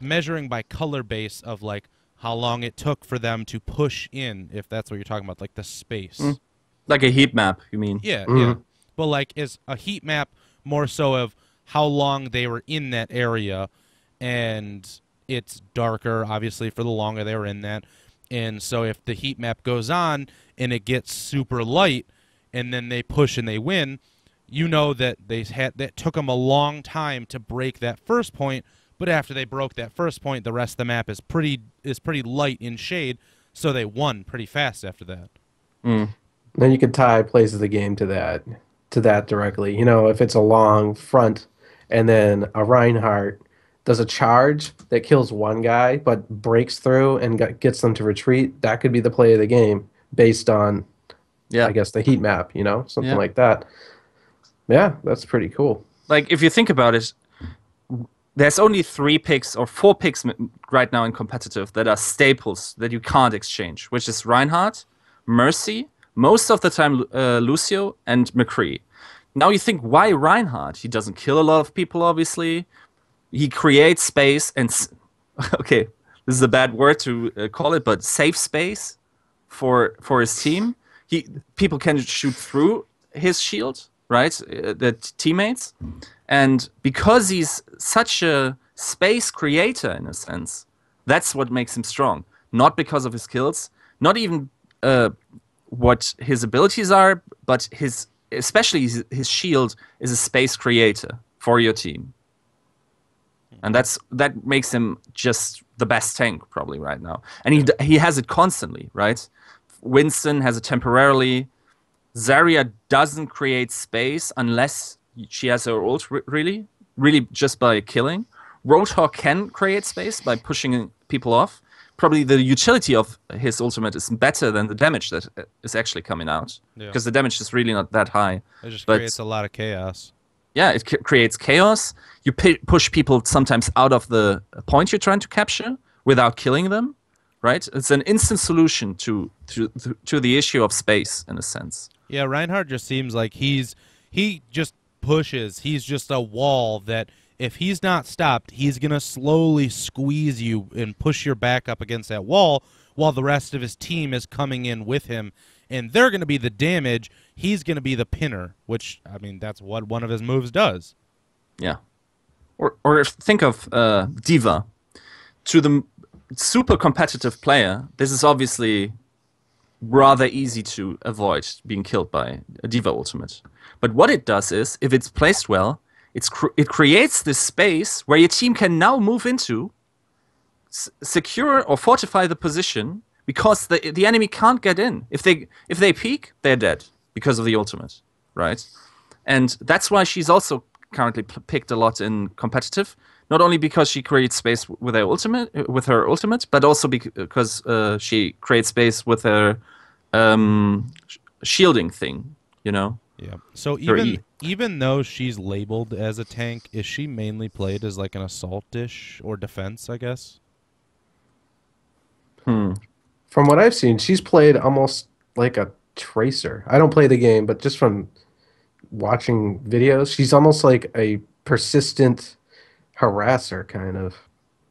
measuring by color base of like how long it took for them to push in, if that's what you're talking about, like the space. Mm. Like a heat map, you mean? Yeah, yeah. But like, is a heat map more so of how long they were in that area, and it's darker, obviously, for the longer they were in that. And so if the heat map goes on and it gets super light, and then they push and they win, you know that that took them a long time to break that first point. But after they broke that first point, the rest of the map is pretty light in shade, so they won pretty fast after that. Mm. Then you could tie plays of the game to that directly. You know, if it's a long front, and then a Reinhardt does a charge that kills one guy but breaks through and gets them to retreat, that could be the play of the game based on, I guess, the heat map, you know, something like that. Yeah, that's pretty cool. Like, if you think about it, there's only 3 picks or 4 picks right now in competitive that are staples that you can't exchange, which is Reinhardt, Mercy, most of the time Lucio, and McCree. Now you think, why Reinhardt? He doesn't kill a lot of people, obviously. He creates space and... Okay, this is a bad word to call it, but safe space for his team. People can shoot through his shield, right? The teammates. And because he's such a space creator, in a sense, that's what makes him strong. Not because of his kills, not even what his abilities are, but his... Especially his shield is a space creator for your team, and that makes him just the best tank probably right now. And he has it constantly, right? Winston has it temporarily. Zarya doesn't create space unless she has her ult, really, just by killing. Roadhog can create space by pushing people off. Probably the utility of his ultimate is better than the damage that is actually coming out. Because the damage is really not that high. It just creates a lot of chaos. Yeah, it creates chaos. You push people sometimes out of the point you're trying to capture without killing them, right? It's an instant solution to the issue of space, in a sense. Yeah, Reinhardt just seems like he just pushes. He's just a wall that if he's not stopped, he's going to slowly squeeze you and push your back up against that wall while the rest of his team is coming in with him. And they're going to be the damage. He's going to be the pinner, which, I mean, that's what one of his moves does. Yeah. Or think of D.Va. To the super competitive player, this is obviously rather easy to avoid being killed by a D.Va ultimate. But what it does is, if it's placed well, it creates this space where your team can now move into, secure or fortify the position, because the enemy can't get in. If they peek, they're dead because of the ultimate, right? And that's why she's also currently picked a lot in competitive, not only because she creates space with her ultimate, but also because she creates space with her shielding thing, you know? Yeah. So even though she's labeled as a tank, is she mainly played as like an assault-ish or defense, I guess? From what I've seen, she's played almost like a Tracer. I don't play the game, but just from watching videos, she's almost like a persistent harasser, kind of.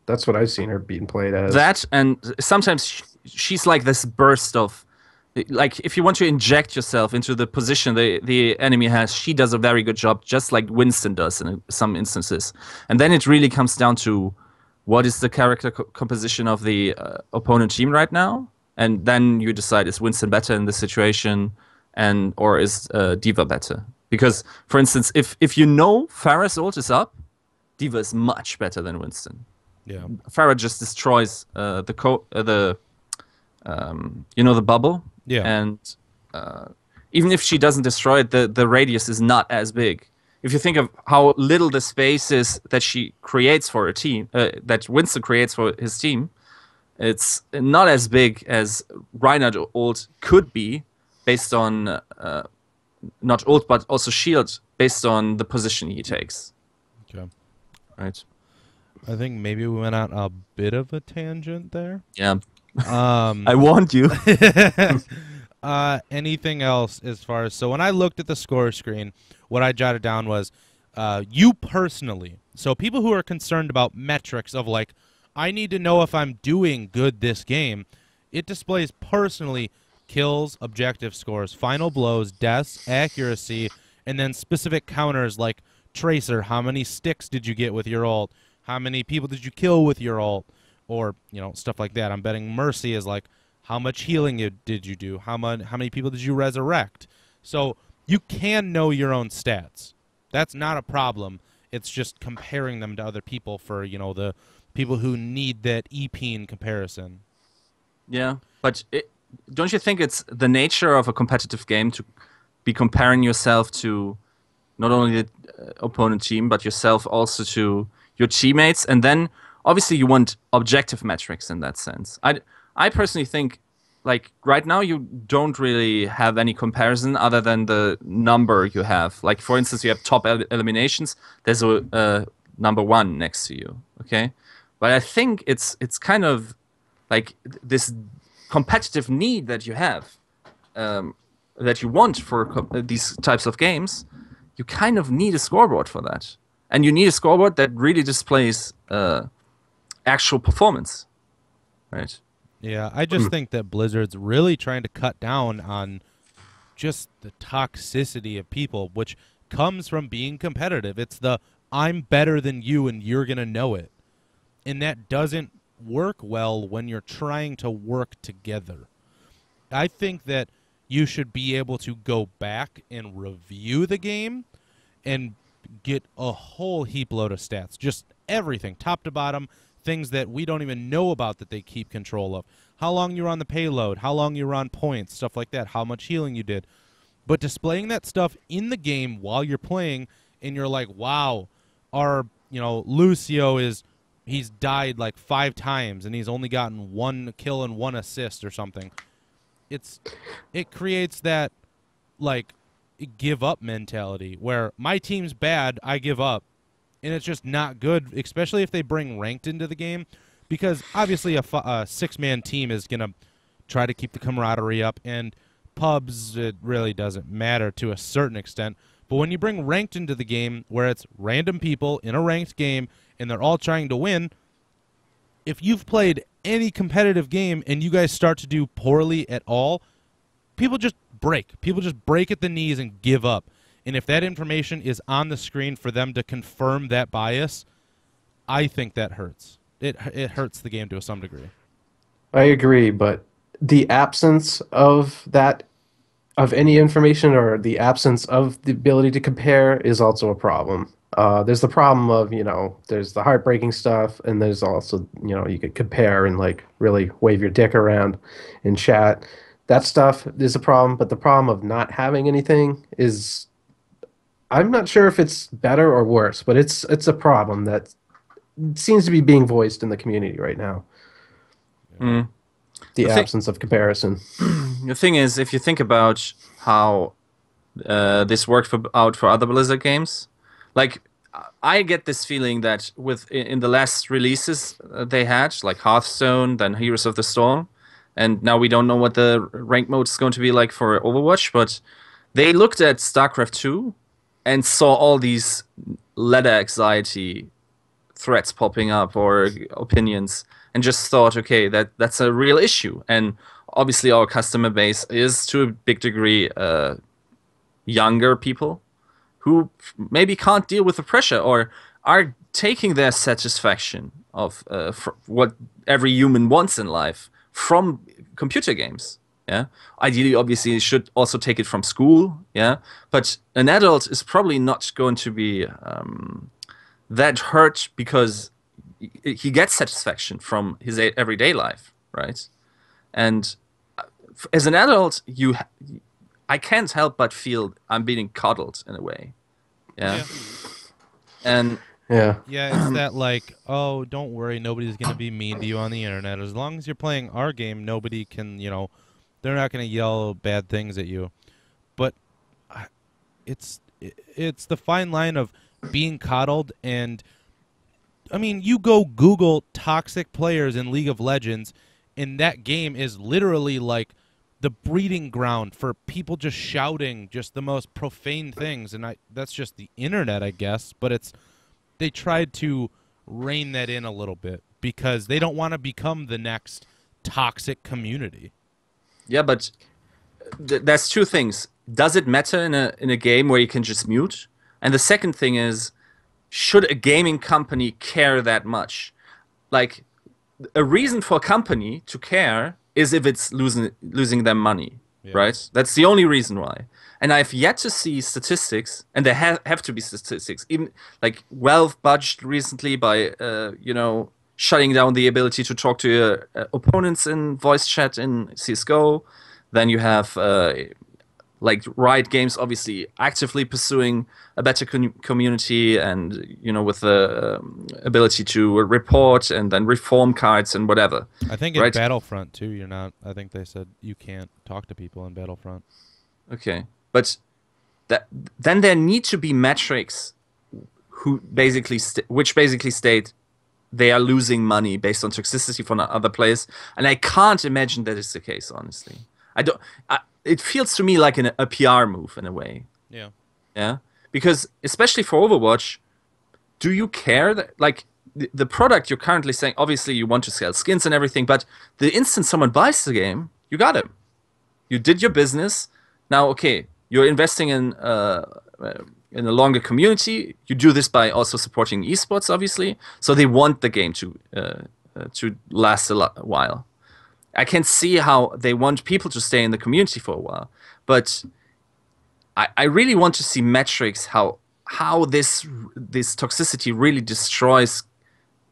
That's what I've seen her being played as. That, and sometimes she's like this burst of... Like, if you want to inject yourself into the position the enemy has, she does a very good job, just like Winston does in some instances. And then it really comes down to what is the character composition of the opponent team right now. And then you decide, is Winston better in this situation, and or is D.Va better? Because, for instance, if you know Pharah's ult is up, D.Va is much better than Winston. Yeah, Pharah just destroys the bubble. Yeah, and even if she doesn't destroy it, the radius is not as big. If you think of how little the space is that she creates for a team, that Winston creates for his team, it's not as big as Reinhardt ult could be, based on not ult but also shield, based on the position he takes. Okay, right. I think maybe we went on a bit of a tangent there. Yeah. I warned you. Anything else as far as... So when I looked at the score screen, what I jotted down was you personally. So people who are concerned about metrics of like, I need to know if I'm doing good this game, it displays personally kills, objective scores, final blows, deaths, accuracy, and then specific counters like Tracer, how many sticks did you get with your ult? How many people did you kill with your ult? Or, you know, stuff like that. I'm betting Mercy is like, how much healing did you do? How many people did you resurrect? So you can know your own stats. That's not a problem. It's just comparing them to other people for, you know, the people who need that EP in comparison. Yeah, but don't you think it's the nature of a competitive game to be comparing yourself to not only the opponent team, but yourself also to your teammates? And then... Obviously, you want objective metrics in that sense. I personally think, like, right now, you don't really have any comparison other than the number you have. Like, for instance, you have top eliminations. There's a number one next to you, okay? But I think it's kind of like this competitive need that you have, that you want for these types of games. You kind of need a scoreboard for that. And you need a scoreboard that really displays... actual performance, right? Yeah, I just think that Blizzard's really trying to cut down on just the toxicity of people, which comes from being competitive. It's the, I'm better than you and you're going to know it. And that doesn't work well when you're trying to work together. I think that you should be able to go back and review the game and get a whole heap load of stats, just everything, top to bottom, things that we don't even know about that they keep control of. How long you're on the payload, how long you're on points, stuff like that, how much healing you did. But displaying that stuff in the game while you're playing, and you're like, wow, our you know, Lucio is, he's died like 5 times and he's only gotten 1 kill and 1 assist or something. It creates that like give up mentality where my team's bad, I give up. And it's just not good, especially if they bring ranked into the game, because obviously a 6-man team is going to try to keep the camaraderie up, and pubs, it really doesn't matter to a certain extent. But when you bring ranked into the game, where it's random people in a ranked game and they're all trying to win, if you've played any competitive game and you guys start to do poorly at all, people just break. People just break at the knees and give up. And if that information is on the screen for them to confirm that bias, I think that hurts. It hurts the game to some degree. I agree, but the absence of that, of any information, or the absence of the ability to compare is also a problem. There's the problem of, you know, there's the heartbreaking stuff, and there's also, you know, you could compare and like really wave your dick around in chat. That stuff is a problem, but the problem of not having anything is, I'm not sure if it's better or worse, but it's a problem that seems to be being voiced in the community right now. Mm. The absence of comparison. The thing is, if you think about how this worked out for other Blizzard games, like, I get this feeling that in the last releases they had, like Hearthstone, then Heroes of the Storm, and now we don't know what the rank mode is going to be like for Overwatch, but they looked at StarCraft II and saw all these ladder anxiety threats popping up or opinions, and just thought, okay, that's a real issue. And obviously our customer base is, to a big degree, younger people who maybe can't deal with the pressure or are taking their satisfaction of what every human wants in life from computer games. Yeah, ideally, obviously, you should also take it from school. Yeah, but an adult is probably not going to be that hurt because he gets satisfaction from his everyday life, right? And as an adult, I can't help but feel I'm being coddled in a way. Yeah. Yeah, it's that like, oh, don't worry, nobody's going to be mean to you on the internet. As long as you're playing our game, nobody can, you know, they're not going to yell bad things at you. But it's the fine line of being coddled and, I mean, you go Google toxic players in League of Legends, and that game is literally like the breeding ground for people just shouting just the most profane things. And that's just the internet, I guess. But they tried to rein that in a little bit because they don't want to become the next toxic community. Yeah, but that's two things. Does it matter in a game where you can just mute? And the second thing is, should a gaming company care that much? Like, a reason for a company to care is if it's losing them money, yeah, right? That's the only reason why. And I've yet to see statistics, and there have to be statistics, even like Valve budged recently by, you know, shutting down the ability to talk to your opponents in voice chat in CSGO. Then you have, like Riot Games, obviously actively pursuing a better community, and you know, with the ability to report and then reform cards and whatever. I think in Battlefront too, you're not. I think they said you can't talk to people in Battlefront. Okay, but then there need to be metrics, which basically state they are losing money based on toxicity from other players, and I can't imagine that is the case. Honestly, I don't. It feels to me like a PR move in a way. Yeah. Yeah? Because especially for Overwatch, do you care that, like, the product you're currently saying, obviously you want to sell skins and everything, but the instant someone buys the game, you got him. You did your business. Now, okay, you're investing in a longer community. You do this by also supporting esports, obviously. So they want the game to last a while. I can see how they want people to stay in the community for a while, but I really want to see metrics how this toxicity really destroys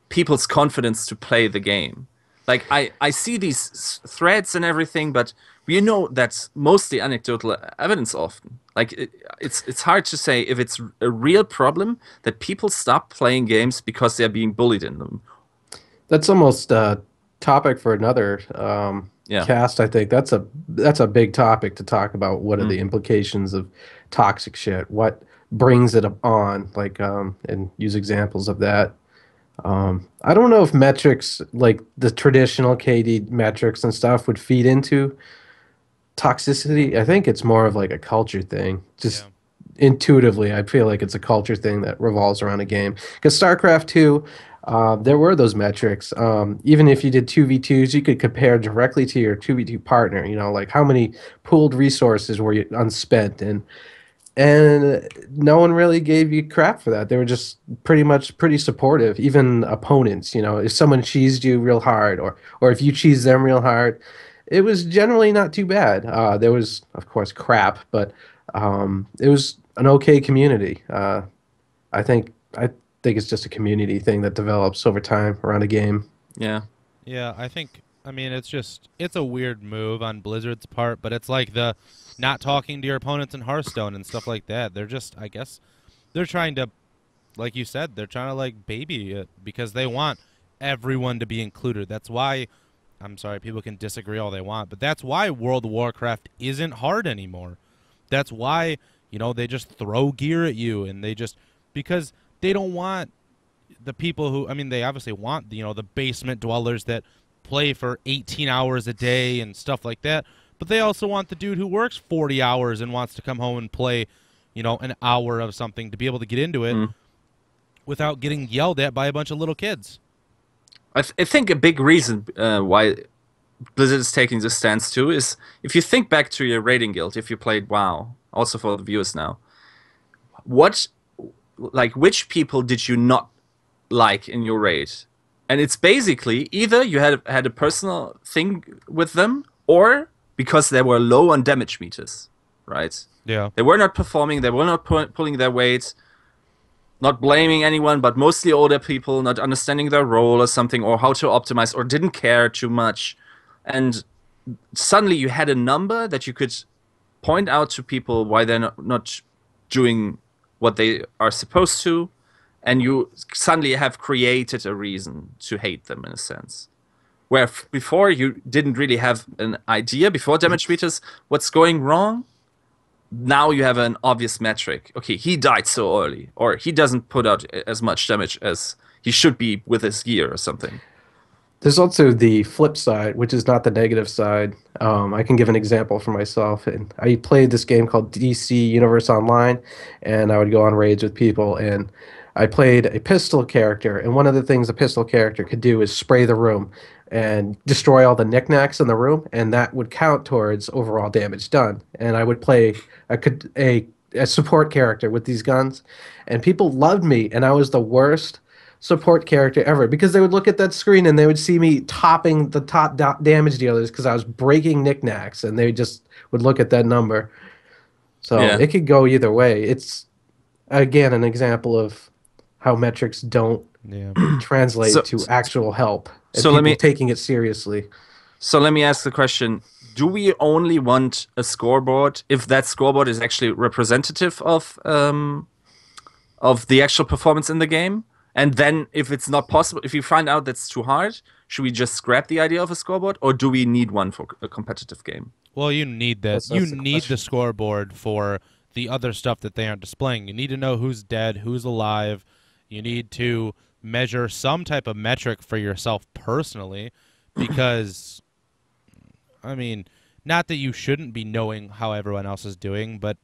people's confidence to play the game. Like, I see these threads and everything, but we know that's mostly anecdotal evidence often. Like, it's hard to say if it's a real problem that people stop playing games because they're being bullied in them. That's almost a topic for another cast, I think. That's a big topic to talk about. What are the implications of toxic shit? What brings it on? Like, and use examples of that. I don't know if metrics, like the traditional KD metrics and stuff, would feed into toxicity. I think it's more of like a culture thing. Just intuitively, I feel like it's a culture thing that revolves around a game. Because StarCraft II, there were those metrics. Even if you did 2v2s, you could compare directly to your 2v2 partner. You know, like how many pooled resources were you unspent in. And no one really gave you crap for that. They were just pretty supportive, even opponents. You know, if someone cheesed you real hard or if you cheesed them real hard, it was generally not too bad. There was, of course, crap, but it was an okay community. I think it's just a community thing that develops over time around a game. Yeah. Yeah, I think, I mean, it's a weird move on Blizzard's part, but it's like the not talking to your opponents in Hearthstone and stuff like that. They're just, I guess, they're trying to, like you said, they're trying to, like, baby it because they want everyone to be included. That's why, I'm sorry, people can disagree all they want, but that's why World of Warcraft isn't hard anymore. That's why, you know, they just throw gear at you and they just, because they don't want the people who, I mean, they obviously want, you know, the basement dwellers that play for 18 hours a day and stuff like that. But they also want the dude who works 40 hours and wants to come home and play, you know, an hour of something to be able to get into it without getting yelled at by a bunch of little kids. I think a big reason why Blizzard is taking this stance too is if you think back to your raiding guild, if you played WoW, also for the viewers now, which people did you not like in your raid? And it's basically either you had a personal thing with them or because they were low on damage meters, right? Yeah. They were not performing, they were not pulling their weight, not blaming anyone, but mostly older people, not understanding their role or something, or how to optimize, or didn't care too much. And suddenly you had a number that you could point out to people why they're not doing what they are supposed to, and you suddenly have created a reason to hate them in a sense. Where before you didn't really have an idea, before damage meters, what's going wrong? Now you have an obvious metric. Okay, he died so early, or he doesn't put out as much damage as he should be with his gear or something. There's also the flip side, which is not the negative side. I can give an example for myself. And I played this game called DC Universe Online, and I would go on raids with people, and I played a pistol character, and one of the things a pistol character could do is spray the room and destroy all the knickknacks in the room, and that would count towards overall damage done. And I would play a support character with these guns, and people loved me, and I was the worst support character ever because they would look at that screen and they would see me topping the top damage dealers because I was breaking knickknacks, and they just would look at that number. So it could go either way. It's, again, an example of how metrics don't translate to actual help. So let me taking it seriously. So let me ask the question: do we only want a scoreboard if that scoreboard is actually representative of the actual performance in the game? And then, if it's not possible, if we find out that's too hard, should we just scrap the idea of a scoreboard, or do we need one for a competitive game? Well, you need that. You need the scoreboard for the other stuff that they aren't displaying. You need to know who's dead, who's alive. You need to measure some type of metric for yourself personally, because I mean, not that you shouldn't be knowing how everyone else is doing, but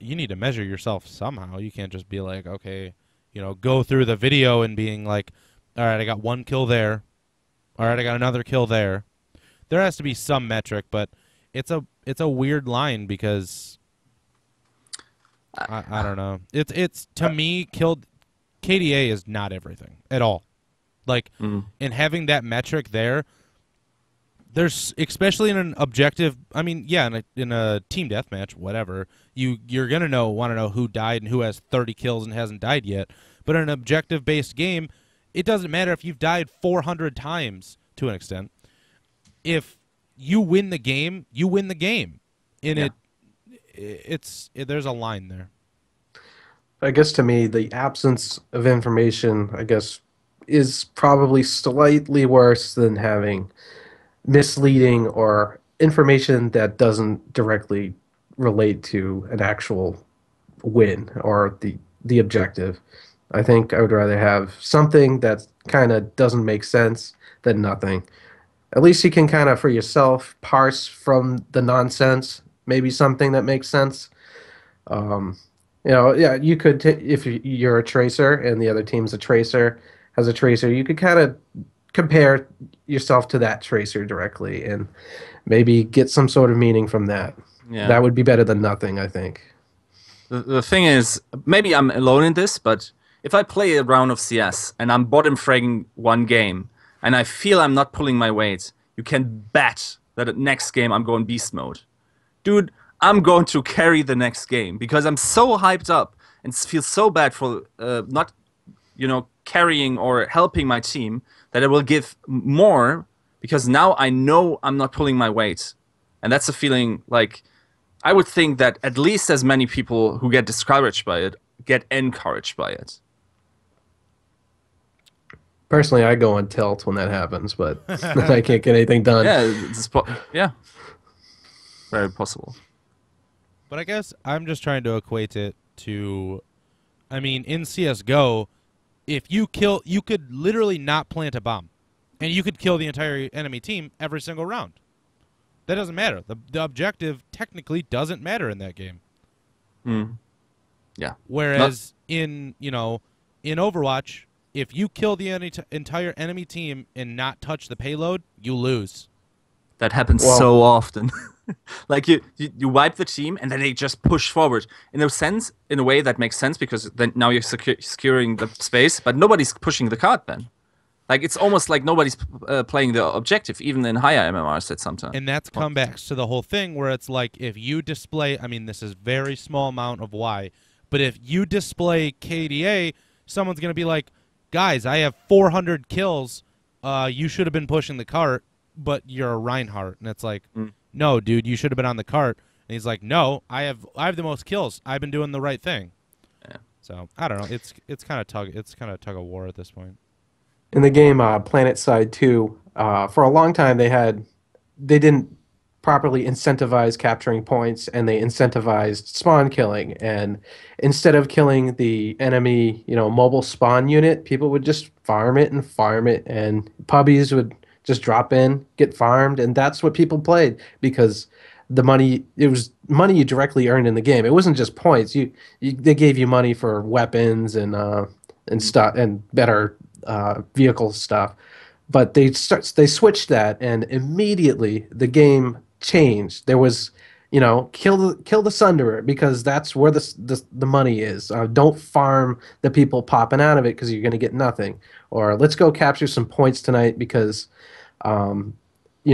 you need to measure yourself somehow. You can't just be like, okay, you know, go through the video and being like, all right, I got one kill there, all right, I got another kill there. There has to be some metric, but it's a weird line because I don't know. It's to me killed. KDA is not everything at all. Like, and having that metric there, there's, especially in an objective, I mean, yeah, in a team deathmatch, whatever, you're going to want to know who died and who has 30 kills and hasn't died yet. But in an objective-based game, It doesn't matter if you've died 400 times to an extent. If you win the game, you win the game. And yeah. There's a line there. I guess to me, the absence of information, I guess, is probably slightly worse than having misleading or information that doesn't directly relate to an actual win or the objective. I think I would rather have something that kind of doesn't make sense than nothing. At least you can kind of, for yourself, parse from the nonsense, maybe something that makes sense. You know, yeah, you could, if you're a Tracer and the other team's a Tracer, has a Tracer, you could kind of compare yourself to that Tracer directly and maybe get some sort of meaning from that. Yeah. That would be better than nothing, I think. The thing is, maybe I'm alone in this, but if I play a round of CS and I'm bottom fragging one game and I feel I'm not pulling my weight, you can bet that at next game I'm going beast mode. Dude, I'm going to carry the next game because I'm so hyped up and feel so bad for not, you know, carrying or helping my team that I will give more because now I know I'm not pulling my weight. And that's a feeling like I would think that at least as many people who get discouraged by it get encouraged by it. Personally, I go on tilt when that happens, but I can't get anything done. Yeah, yeah. Very possible. But I guess I'm just trying to equate it to, I mean, in CSGO, if you kill, you could literally not plant a bomb, and you could kill the entire enemy team every single round. That doesn't matter. The objective technically doesn't matter in that game. Mm. Yeah. Whereas in, you know, in Overwatch, if you kill the entire enemy team and not touch the payload, you lose. That happens so often. Like you wipe the team and then they just push forward. In a way that makes sense because then now you're securing the space, but nobody's pushing the card then. Like it's almost like nobody's playing the objective, even in higher MMRs at some time. And that's comebacks to the whole thing where it's like if you display, I mean, this is very small amount of why, but if you display KDA, someone's going to be like, guys, I have 400 kills. You should have been pushing the cart, but you're a Reinhardt. And it's like, no, dude, you should have been on the cart. And he's like, no, I have the most kills. I've been doing the right thing. Yeah. So I don't know. It's kind of tug of war at this point. In the game PlanetSide 2, for a long time they didn't properly incentivize capturing points, and they incentivized spawn killing. And instead of killing the enemy, you know, mobile spawn unit, people would just farm it and farm it, and pubbies would just drop in, get farmed, and that's what people played because the money, it was money you directly earned in the game. It wasn't just points. They gave you money for weapons and stuff and better. Vehicle stuff, but they switched that, and immediately the game changed. There was, you know, kill the Sunderer because that's where the money is. Don't farm the people popping out of it because you're going to get nothing. Or let's go capture some points tonight because, you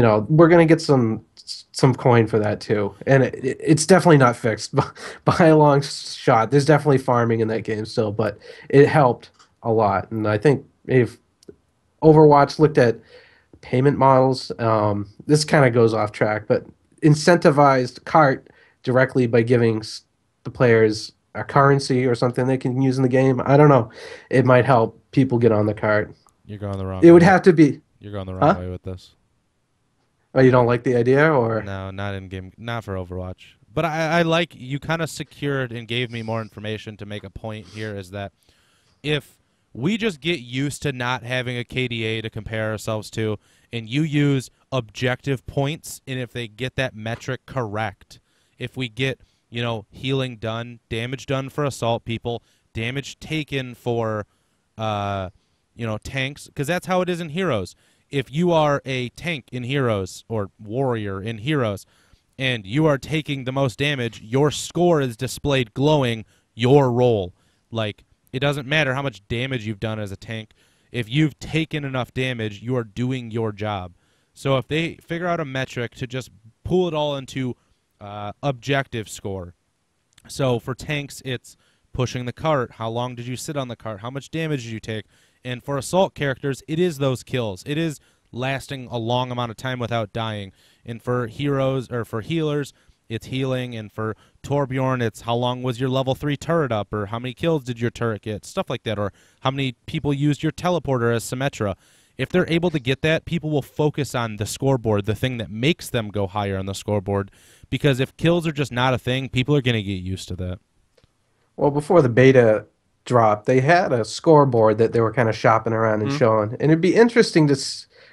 know, we're going to get some coin for that too. And it's definitely not fixed by a long shot. There's definitely farming in that game still, but it helped a lot, and I think. If Overwatch looked at payment models, this kind of goes off track, but incentivized cart directly by giving the players a currency or something they can use in the game. I don't know. It might help people get on the cart. You're going the wrong way. It would have to be. You're going the wrong way with this. Oh, you don't like the idea? Or no, not in game, not for Overwatch. But I like you kind of secured and gave me more information to make a point here is that if we just get used to not having a KDA to compare ourselves to, and you use objective points, and if they get that metric correct, if we get, you know, healing done, damage done for assault people, damage taken for, you know, tanks, because that's how it is in Heroes. If you are a tank in Heroes, or warrior in Heroes, and you are taking the most damage, your score is displayed glowing your role. Like, it doesn't matter how much damage you've done as a tank. If you've taken enough damage, you are doing your job. So if they figure out a metric to just pull it all into objective score. So for tanks, it's pushing the cart. How long did you sit on the cart? How much damage did you take? And for assault characters, it is those kills. It is lasting a long amount of time without dying. And for heroes, or for healers, it's healing. And for Torbjorn, it's how long was your level 3 turret up, or how many kills did your turret get, stuff like that, or how many people used your teleporter as Symmetra. If they're able to get that, people will focus on the scoreboard, the thing that makes them go higher on the scoreboard, because if kills are just not a thing, people are going to get used to that. Well, before the beta dropped, they had a scoreboard that they were kind of shopping around and showing, and it'd be interesting to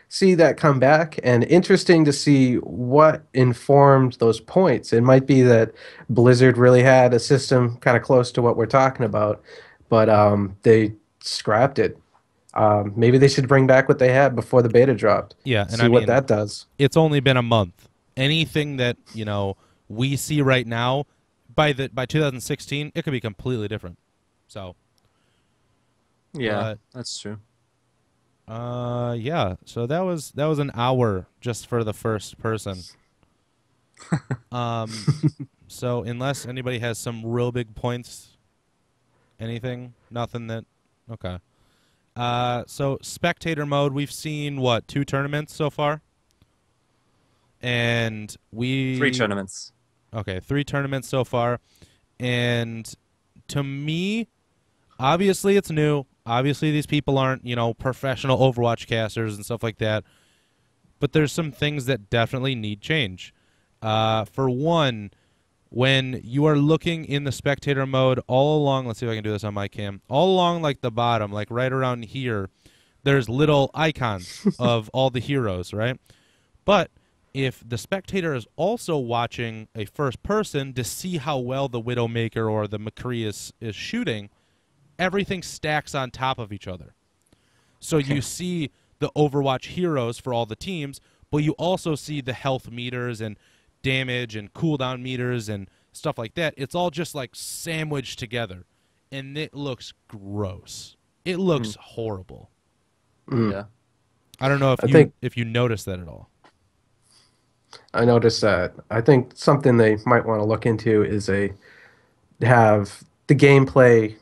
see that come back, and interesting to see what informed those points. It might be that Blizzard really had a system kind of close to what we're talking about, but they scrapped it. Maybe they should bring back what they had before the beta dropped. Yeah, and see what that does. It's only been a month. Anything that, you know, we see right now, by 2016, it could be completely different. So. Yeah, that's true. Yeah. So that was an hour just for the first person. So unless anybody has some real big points, anything, nothing that, okay. So spectator mode, we've seen what, 2 tournaments so far, and 3 tournaments. Okay, 3 tournaments so far, and to me, obviously it's new. Obviously, these people aren't, you know, professional Overwatch casters and stuff like that. But there's some things that definitely need change. For one, when you are looking in the spectator mode all along, let's see if I can do this on my cam, all along like the bottom, like right around here, there's little icons of all the heroes, right? But if the spectator is also watching a first person to see how well the Widowmaker or the McCree is shooting, everything stacks on top of each other. So you see the Overwatch heroes for all the teams, but you also see the health meters and damage and cooldown meters and stuff like that. It's all just like sandwiched together, and it looks gross. It looks horrible. Yeah. I don't know if you noticed that at all. I noticed that. I think something they might want to look into is have the gameplay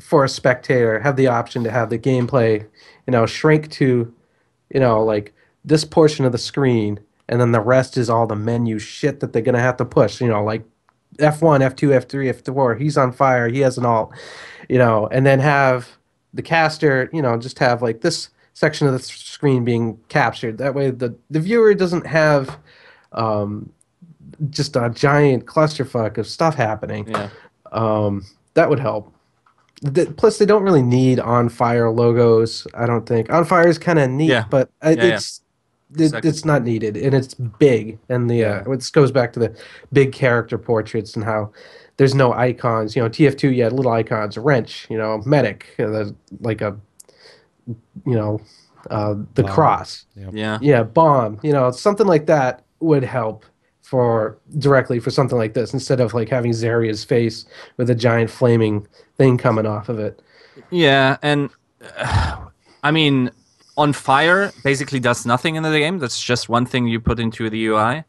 for a spectator, have the option to have the gameplay, you know, shrink to, you know, like this portion of the screen, and then the rest is all the menu shit that they're going to have to push, you know, like F1, F2, F3, F4, he's on fire, he has an ult, you know, and then have the caster, you know, just have like this section of the screen being captured. That way the viewer doesn't have just a giant clusterfuck of stuff happening. Yeah. That would help. Plus, they don't really need on fire logos, I don't think. On fire is kind of neat, but it's not needed, and it's big. And this goes back to the big character portraits and how there's no icons. You know, TF2, you had little icons, wrench, you know, medic, like a, you know, the bomb. Cross. Yep. Yeah. Yeah, bomb. You know, something like that would help. Directly for something like this, instead of like having Zarya's face with a giant flaming thing coming off of it. Yeah, and I mean, on fire basically does nothing in the game. That's just one thing you put into the UI.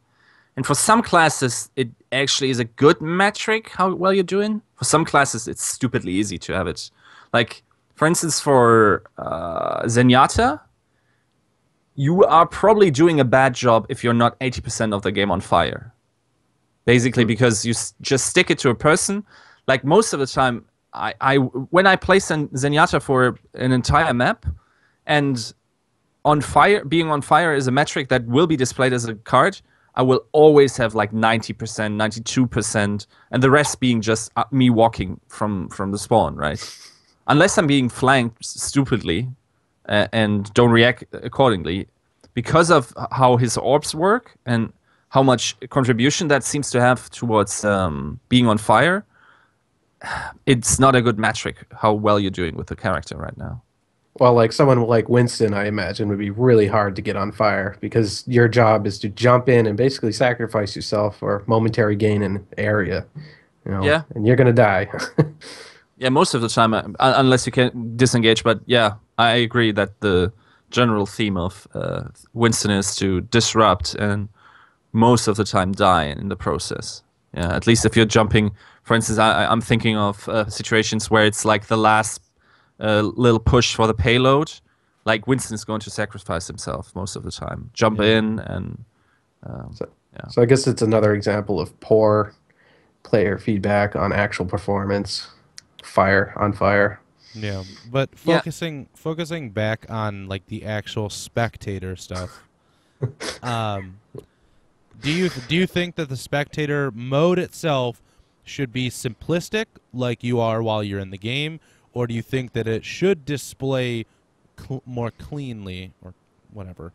And for some classes, it actually is a good metric how well you're doing. For some classes, it's stupidly easy to have it. Like for instance, for Zenyatta, you are probably doing a bad job if you're not 80% of the game on fire. Basically, because you just stick it to a person. Like most of the time, when I play Zenyatta for an entire map, and on fire, being on fire is a metric that will be displayed as a card, I will always have like 90%, 92%, and the rest being just me walking from the spawn, right? Unless I'm being flanked stupidly, and don't react accordingly. Because of how his orbs work and how much contribution that seems to have towards being on fire, it's not a good metric how well you're doing with the character right now. Well, like someone like Winston, I imagine, would be really hard to get on fire, because your job is to jump in and basically sacrifice yourself for momentary gain in area. You know, and you're going to die. Yeah, most of the time, unless you can disengage, but yeah. I agree that the general theme of Winston is to disrupt and most of the time die in the process. Yeah, at least if you're jumping. For instance, I'm thinking of situations where it's like the last little push for the payload, like Winston's going to sacrifice himself most of the time. Jump in and... So I guess it's another example of poor player feedback on actual performance. Fire on fire. Yeah, but focusing back on like the actual spectator stuff. Do you think that the spectator mode itself should be simplistic, like you are while you're in the game, or do you think that it should display more cleanly or whatever?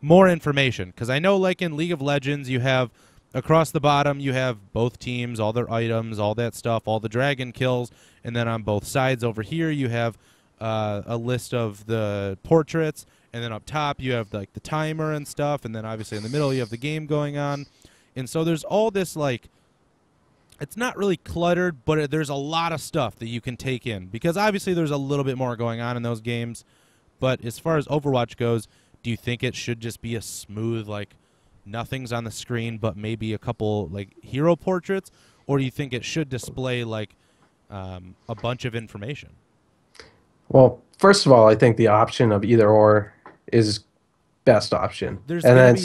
More information, because I know like in League of Legends you have across the bottom you have both teams, all their items, all that stuff, all the dragon kills, and then on both sides over here you have a list of the portraits, and then up top you have like the timer and stuff, and then obviously in the middle you have the game going on. And so there's all this, like, it's not really cluttered, but there's a lot of stuff that you can take in, because obviously there's a little bit more going on in those games. But as far as Overwatch goes, do you think it should just be a smooth, like, nothing's on the screen but maybe a couple, like, hero portraits? Or do you think it should display, like, a bunch of information? Well, first of all, I think the option of either or is best option. There's going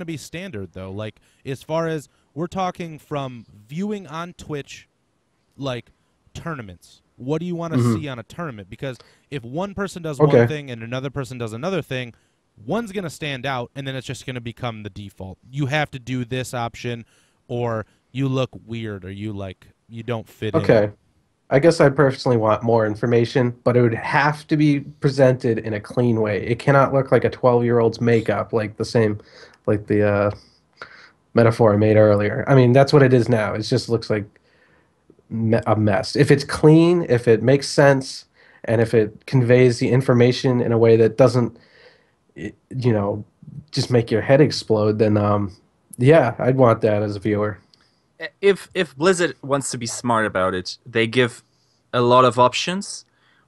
to be standard, though. Like, as far as we're talking from viewing on Twitch, like, tournaments. What do you want to see on a tournament? Because if one person does one thing and another person does another thing, one's going to stand out, and then it's just going to become the default. You have to do this option, or you look weird, or you, like, you don't fit in. Okay. I guess I personally want more information, but it would have to be presented in a clean way. It cannot look like a 12-year-old's makeup, like the same, like the metaphor I made earlier. I mean, that's what it is now. It just looks like a mess. If it's clean, if it makes sense, and if it conveys the information in a way that doesn't, you know, just make your head explode, then yeah, I'd want that as a viewer. If Blizzard wants to be smart about it, they give a lot of options,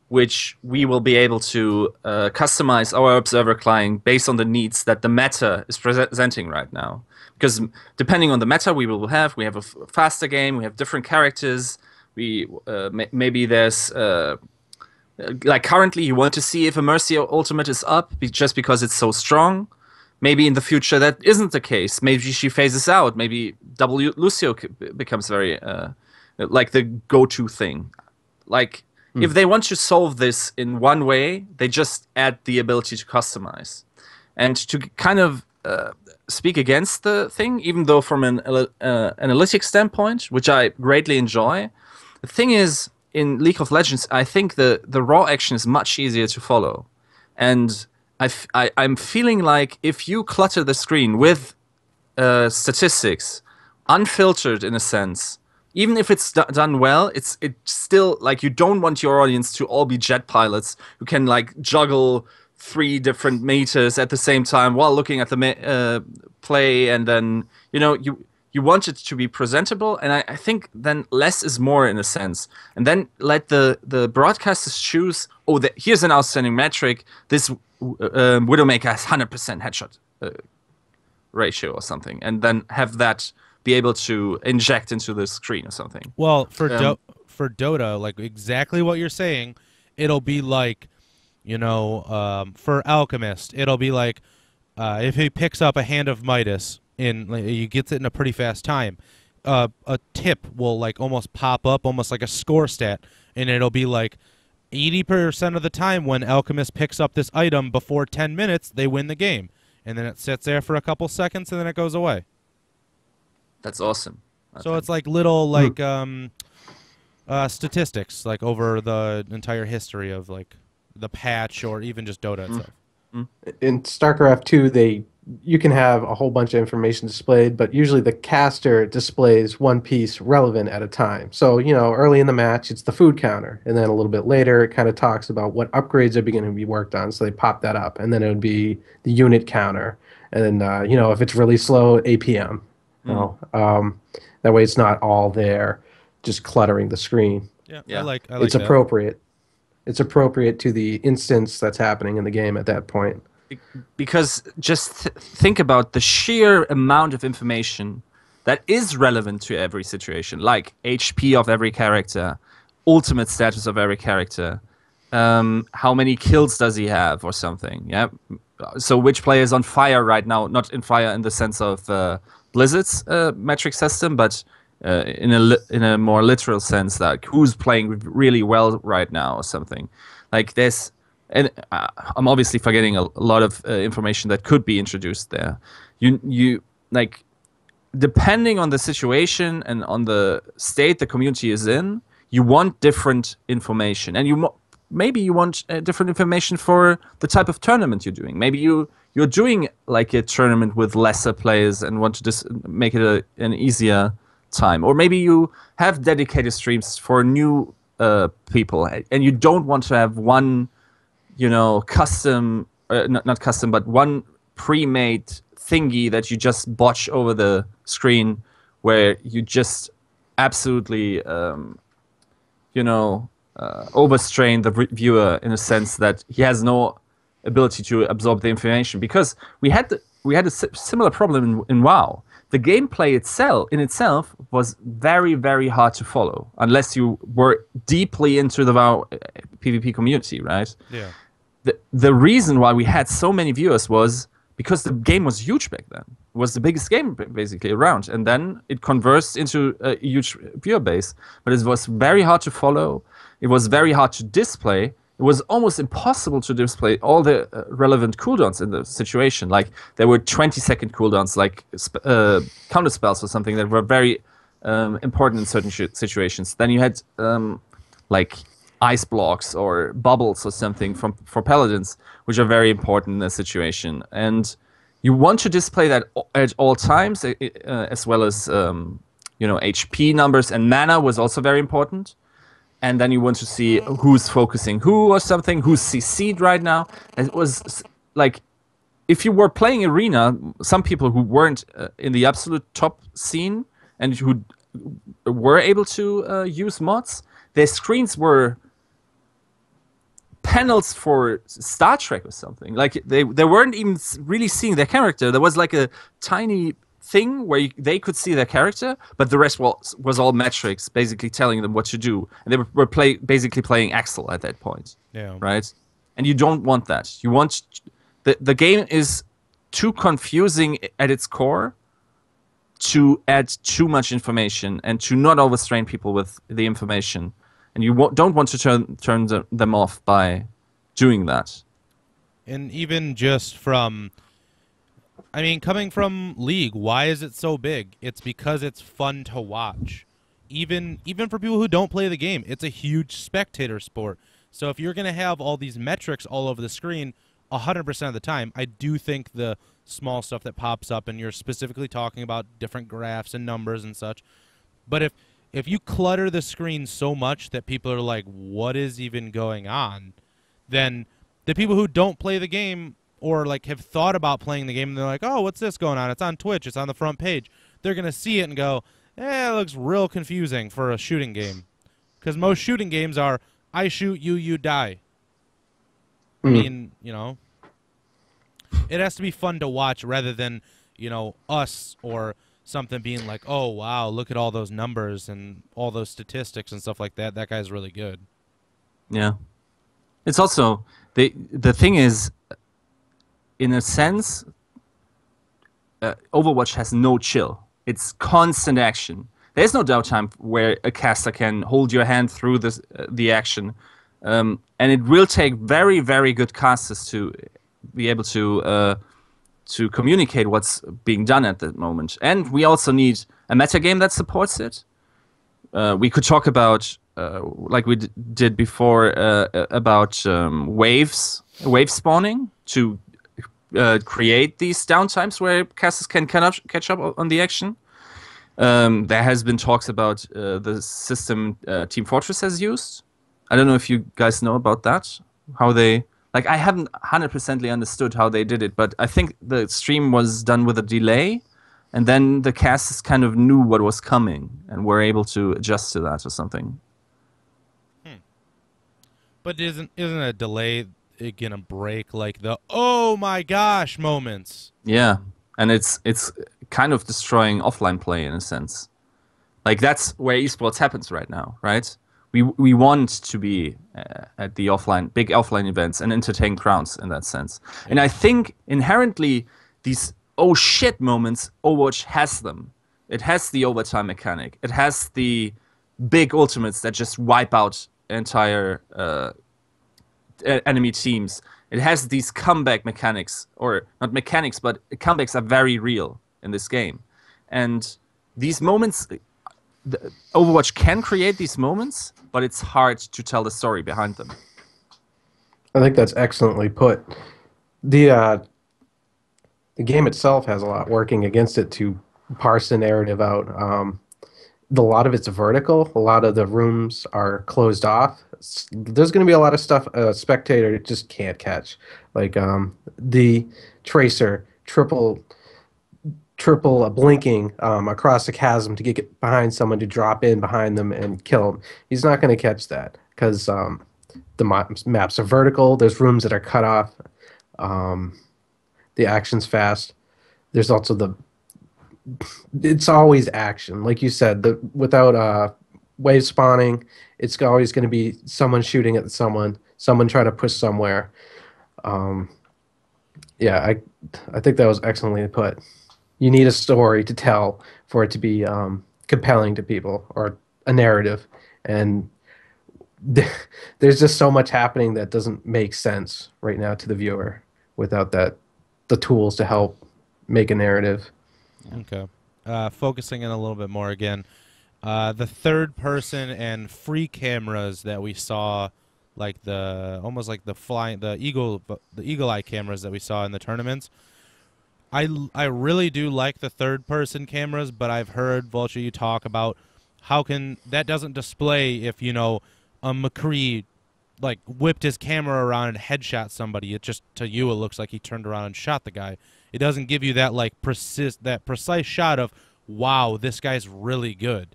which we will be able to customize our observer client based on the needs that the meta is presenting right now. Because depending on the meta, we have a faster game, we have different characters, we maybe there's like currently you want to see if a Mercy ultimate is up just because it's so strong. Maybe in the future that isn't the case. Maybe she phases out. Maybe Lucio becomes very like the go-to thing. Like if they want to solve this in one way, they just add the ability to customize. And to kind of speak against the thing, even though from an analytics standpoint, which I greatly enjoy, the thing is in League of Legends, I think the raw action is much easier to follow. And I'm feeling like if you clutter the screen with statistics, unfiltered in a sense, even if it's done well, it's still like you don't want your audience to all be jet pilots who can like juggle 3 different meters at the same time while looking at the play, and then you want it to be presentable, and I think then less is more in a sense. And then let the broadcasters choose, oh, here's an outstanding metric, this Widowmaker has 100% headshot ratio or something, and then have that be able to inject into the screen or something. Well, for Dota, like exactly what you're saying, it'll be like, for Alchemist, it'll be like if he picks up a hand of Midas, he gets it in a pretty fast time, a tip will like almost pop up, almost like a score stat, and it'll be like 80% of the time when Alchemist picks up this item before 10 minutes, they win the game. And then it sits there for a couple seconds, and then it goes away. That's awesome. So it's like little like statistics, like over the entire history of like the patch or even just Dota itself. In StarCraft II, you can have a whole bunch of information displayed, but usually the caster displays one piece relevant at a time. So, early in the match, it's the food counter. And then a little bit later, it kind of talks about what upgrades are beginning to be worked on. So they pop that up. And then it would be the unit counter. And, if it's really slow, APM. That way it's not all there just cluttering the screen. Yeah. I like it's appropriate. It's appropriate to the instance that's happening in the game at that point. Because just think about the sheer amount of information that is relevant to every situation, like HP of every character, ultimate status of every character, how many kills does he have or something. Yeah. So which player is on fire right now? Not in fire in the sense of Blizzard's metric system, but in a more literal sense, that who's playing really well right now or something. Like this. And I'm obviously forgetting a lot of information that could be introduced there. You like, depending on the situation and on the state the community is in, you want different information, and maybe you want different information for the type of tournament you're doing. Maybe you're doing like a tournament with lesser players and want to just make it an easier time, or maybe you have dedicated streams for new people, and you don't want to have one. You know, not custom, but one pre-made thingy that you just botch over the screen, where you just absolutely, overstrain the viewer in a sense that he has no ability to absorb the information. Because we had a similar problem in WoW. The gameplay itself was very, very hard to follow unless you were deeply into the WoW PvP community, right? Yeah. The reason why we had so many viewers was because the game was huge back then. It was the biggest game basically around, and then it converged into a huge viewer base. But it was very hard to follow. It was very hard to display. It was almost impossible to display all the relevant cooldowns in the situation. Like there were 20-second cooldowns, like counter spells or something that were very important in certain situations. Then you had like ice blocks or bubbles or something for paladins, which are very important in this situation. And you want to display that at all times, as well as HP numbers, and mana was also very important. And then you want to see who's focusing who or something, who's CC'd right now. And it was like, if you were playing Arena, some people who weren't in the absolute top scene and who were able to use mods, their screens were panels for Star Trek or something. Like they weren't even really seeing their character. There was like a tiny thing where they could see their character, but the rest was all metrics, basically telling them what to do. And they were basically playing Excel at that point. Yeah. Right? And you don't want that. You want... The game is too confusing at its core to add too much information and to not overstrain people with the information. And you don't want to turn them off by doing that. And even just from... I mean, coming from League, why is it so big? It's because it's fun to watch. Even for people who don't play the game, it's a huge spectator sport. So if you're going to have all these metrics all over the screen 100% of the time, I do think the small stuff that pops up, and you're specifically talking about different graphs and numbers and such. But if you clutter the screen so much that people are like, what is even going on? Then the people who don't play the game, or like have thought about playing the game and they're like, oh, what's this going on? It's on Twitch. It's on the front page. They're going to see it and go, eh, it looks real confusing for a shooting game. Because most shooting games are, I shoot you, you die. Mm. I mean, you know, it has to be fun to watch rather than, you know, us or something being like, oh, wow, look at all those numbers and all those statistics and stuff like that. That guy's really good. Yeah. It's also, the thing is, in a sense, Overwatch has no chill. It's constant action. There's no downtime where a caster can hold your hand through this, the action. And it will take very, very good casters to be able to communicate what's being done at that moment. And we also need a metagame that supports it. We could talk about, like we did before, about wave spawning to create these downtimes where casters can catch up on the action. There has been talks about the system Team Fortress has used. I don't know if you guys know about that. How they... Like, I haven't 100% understood how they did it, but I think the stream was done with a delay, and then the casters kind of knew what was coming and were able to adjust to that or something. Hmm. But isn't a delay... It's gonna break like the oh my gosh moments. Yeah, and it's kind of destroying offline play in a sense. Like that's where esports happens right now, right? we want to be at the offline, big offline events and entertain crowds in that sense. Yeah. And I think inherently these oh shit moments, Overwatch has them. It has the overtime mechanic. It has the big ultimates that just wipe out entire enemy teams. It has these comeback mechanics, or not mechanics, but comebacks are very real in this game. And these moments, Overwatch can create these moments, but it's hard to tell the story behind them. I think that's excellently put. The game itself has a lot working against it to parse the narrative out. A lot of it's vertical. A lot of the rooms are closed off. There's going to be a lot of stuff a spectator just can't catch, like the Tracer triple blinking across a chasm to get behind someone to drop in behind them and kill him. He's not going to catch that because the maps are vertical. There's rooms that are cut off. The action's fast. There's also the... It's always action. Like you said, without wave spawning, it's always going to be someone shooting at someone trying to push somewhere. Yeah, I think that was excellently put. You need a story to tell for it to be compelling to people, or a narrative. And there's just so much happening that doesn't make sense right now to the viewer without that the tools to help make a narrative. Okay. Focusing in a little bit more again. The third person and free cameras that we saw, like the almost like the flying, the eagle eye cameras that we saw in the tournaments. I really do like the third-person cameras, but I've heard, Vulcha, you talk about how can that doesn't display if, you know, a McCree, like, whipped his camera around and headshot somebody. It just, to you, it looks like he turned around and shot the guy. It doesn't give you that, like, that precise shot of, wow, this guy's really good.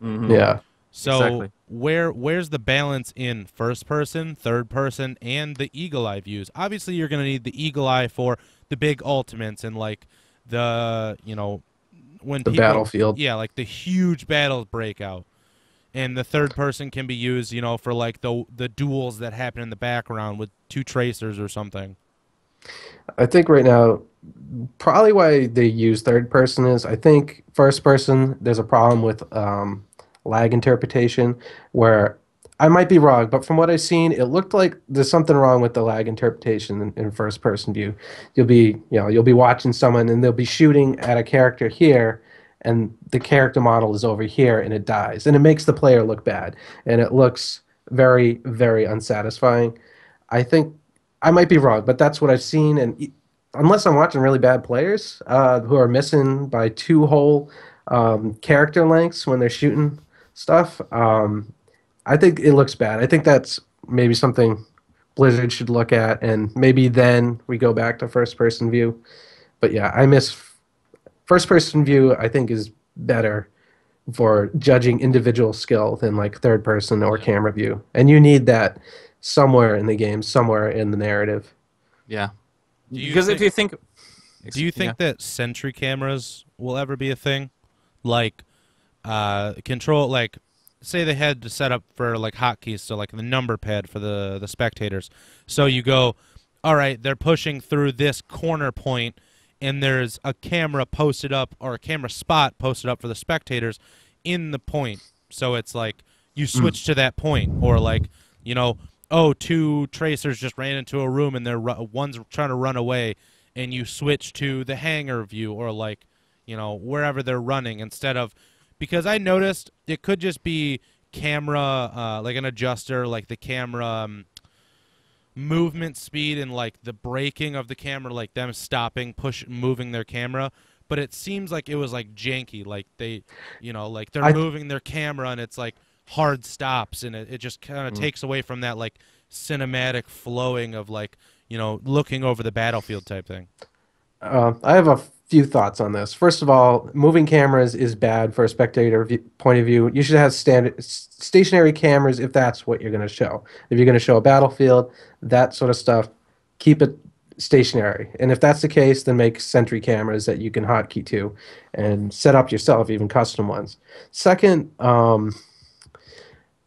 Mm-hmm. Yeah. So exactly. Where's the balance in first person, third person, and the eagle eye views? Obviously, you're going to need the eagle eye for the big ultimates and like the, you know, when the people, battlefield, yeah, like the huge battles break out. And the third person can be used, you know, for like the duels that happen in the background with two Tracers or something. I think right now, probably why they use third person is I think first person, there's a problem with lag interpretation, where I might be wrong, but from what I've seen, it looked like there's something wrong with the lag interpretation in first-person view. You'll be watching someone, and they'll be shooting at a character here, and the character model is over here, and it dies, and it makes the player look bad, and it looks very, very unsatisfying. I think I might be wrong, but that's what I've seen, and unless I'm watching really bad players who are missing by two whole character lengths when they're shooting stuff. I think it looks bad. I think that's maybe something Blizzard should look at, and maybe then we go back to first-person view. But yeah, I miss first-person view. I think is better for judging individual skill than like third-person or camera view, and you need that somewhere in the game, somewhere in the narrative. Yeah, because if you think, do you think that sentry cameras will ever be a thing? Like control, like. Say they had to set up for like hotkeys, so like the number pad for the spectators. So you go, all right, they're pushing through this corner point, and there's a camera posted up or a camera spot posted up for the spectators in the point. So it's like you switch to that point, or like, you know, oh, two Tracers just ran into a room and one's trying to run away, and you switch to the hangar view, or like, you know, wherever they're running instead of. Because I noticed it could just be camera, like an adjuster, like the camera movement speed and like the braking of the camera, like them stopping, moving their camera. But it seems like it was like janky, like they, you know, like they're moving their camera and it's like hard stops, and it just kind of takes away from that like cinematic flowing of like, you know, looking over the battlefield type thing. I have a few thoughts on this. First of all, moving cameras is bad for a spectator point of view. You should have stationary cameras if that's what you're going to show. If you're going to show a battlefield, that sort of stuff, keep it stationary. And if that's the case, then make sentry cameras that you can hotkey to and set up yourself, even custom ones. Second,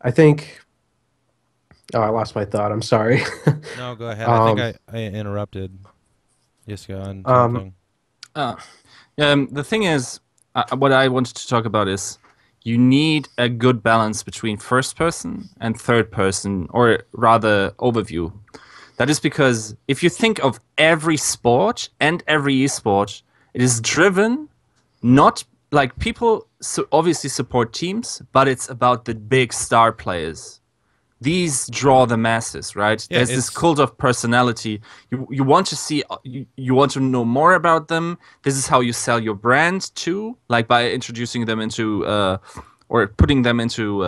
I think... Oh, I lost my thought. I'm sorry. No, go ahead. I think I interrupted Yiska on something. The thing is, what I wanted to talk about is you need a good balance between first person and third person, or rather overview. That is because if you think of every sport and every esport, it is driven not like people obviously support teams, but it's about the big star players. These draw the masses, right? Yeah, there's this cult of personality. You want to see, you want to know more about them. This is how you sell your brand too, like by introducing them into or putting them into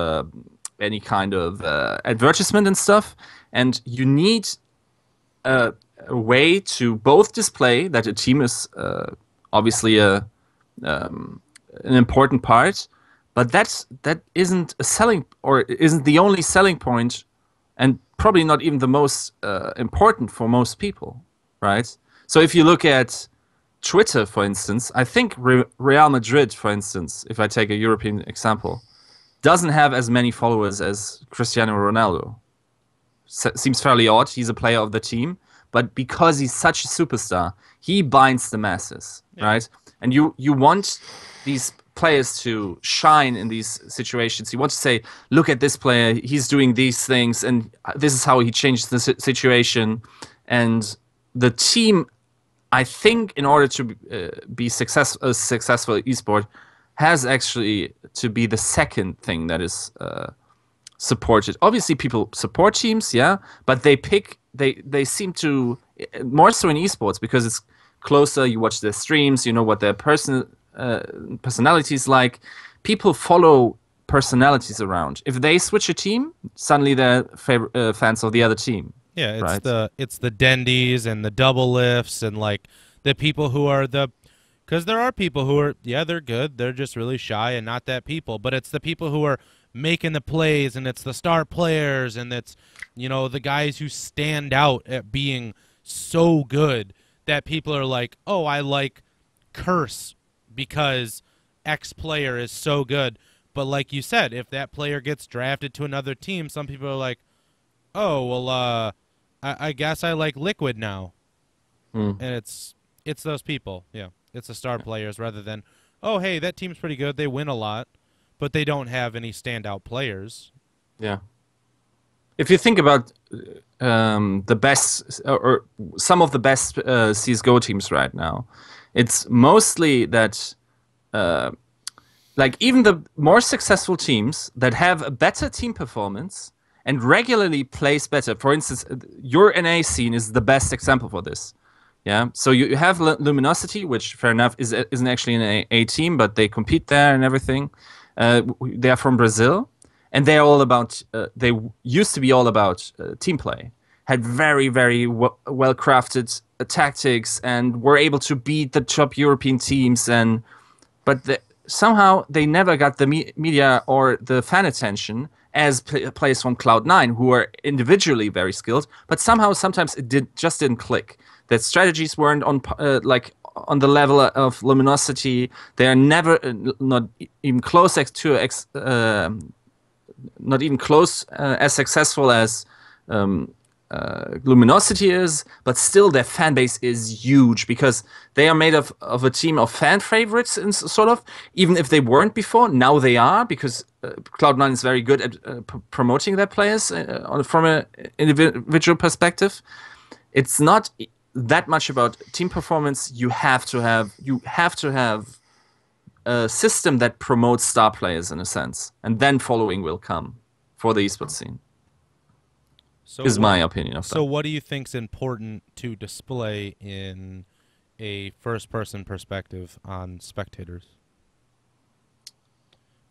any kind of advertisement and stuff. And you need a way to both display that a team is obviously an important part. But that isn't a selling, or isn't the only selling point, and probably not even the most important for most people, right? So if you look at Twitter, for instance, I think Real Madrid, for instance, if I take a European example, doesn't have as many followers as Cristiano Ronaldo. Seems fairly odd. He's a player of the team, but because he's such a superstar, he binds the masses, yeah, right? And you want these players to shine in these situations. You want to say, look at this player, he's doing these things, and this is how he changed the situation. And the team, I think, in order to be successful esport, has actually to be the second thing that is supported. Obviously, people support teams, yeah, but they seem to, more so in esports, because it's closer, you watch their streams, you know what their personalities like. People follow personalities around. If they switch a team, suddenly they're fans of the other team. Yeah, it's right? it's the Dendies and the double lifts and like the people who are the, because there are people who are, yeah, they're good, they're just really shy and not that people, but it's the people who are making the plays, and it's the star players, and it's, you know, the guys who stand out at being so good that people are like, oh, I like Curse because X player is so good. But like you said, if that player gets drafted to another team, some people are like, oh, well, I guess I like Liquid now. Mm. And it's those people. Yeah, it's the star players rather than, oh, hey, that team's pretty good, they win a lot, but they don't have any standout players. Yeah. If you think about the best, or some of the best CSGO teams right now, it's mostly that, like, even the more successful teams that have a better team performance and regularly plays better. For instance, your NA scene is the best example for this. Yeah, so you have Luminosity, which, fair enough, isn't actually an AA team, but they compete there and everything. They are from Brazil, and they are all about. They used to be all about team play. Had very, very well-crafted tactics and were able to beat the top European teams. And but somehow they never got the media or the fan attention as players from Cloud9, who are individually very skilled. But somehow, sometimes it just didn't click. Their strategies weren't on like on the level of Luminosity. They are never not even close to not even close as successful as. Luminosity is, but still their fan base is huge because they are made of a team of fan favorites, and sort of, even if they weren't before, now they are, because Cloud9 is very good at promoting their players from an individual perspective. It's not that much about team performance. You have to have a system that promotes star players in a sense, and then following will come for the esports scene. So is my opinion of that. So what do you think's important to display in a first-person perspective on spectators?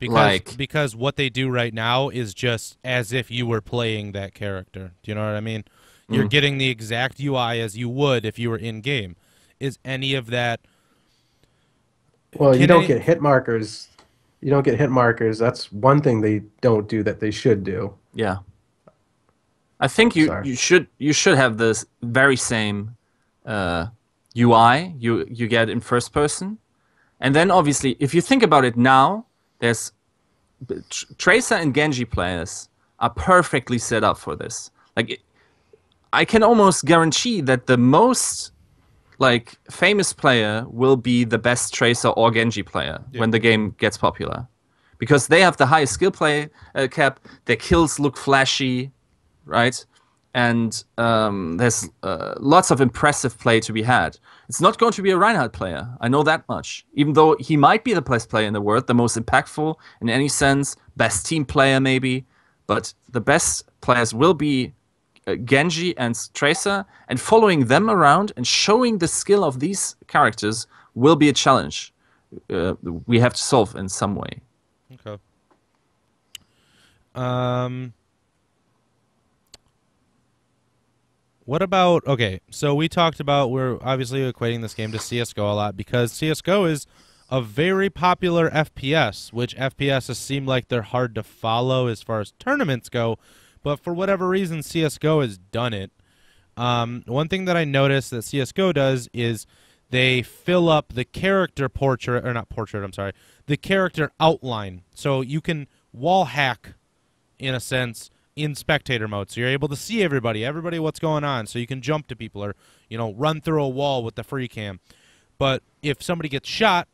Because, like, because what they do right now is just as if you were playing that character. Do you know what I mean? You're getting the exact UI as you would if you were in-game. Is any of that... Well, you don't get hit markers. You don't get hit markers. That's one thing they don't do that they should do. Yeah. I think you should have this very same UI you get in first person, and then obviously if you think about it now, there's Tracer and Genji players are perfectly set up for this. Like, I can almost guarantee that the most like famous player will be the best Tracer or Genji player when the game gets popular, because they have the highest skill play cap. Their kills look flashy, right? And there's lots of impressive play to be had. It's not going to be a Reinhardt player. I know that much. Even though he might be the best player in the world, the most impactful in any sense, best team player maybe, but the best players will be Genji and Tracer, and following them around and showing the skill of these characters will be a challenge we have to solve in some way. Okay. What about, okay, so we talked about, we're obviously equating this game to CSGO a lot because CSGO is a very popular FPS, which FPSs seem like they're hard to follow as far as tournaments go, but for whatever reason, CSGO has done it. One thing that I noticed that CSGO does is they fill up the character portrait, or not portrait, I'm sorry, the character outline. So you can wall hack, in a sense, in spectator mode, so you're able to see everybody what's going on, so you can jump to people or, you know, run through a wall with the free cam. But if somebody gets shot,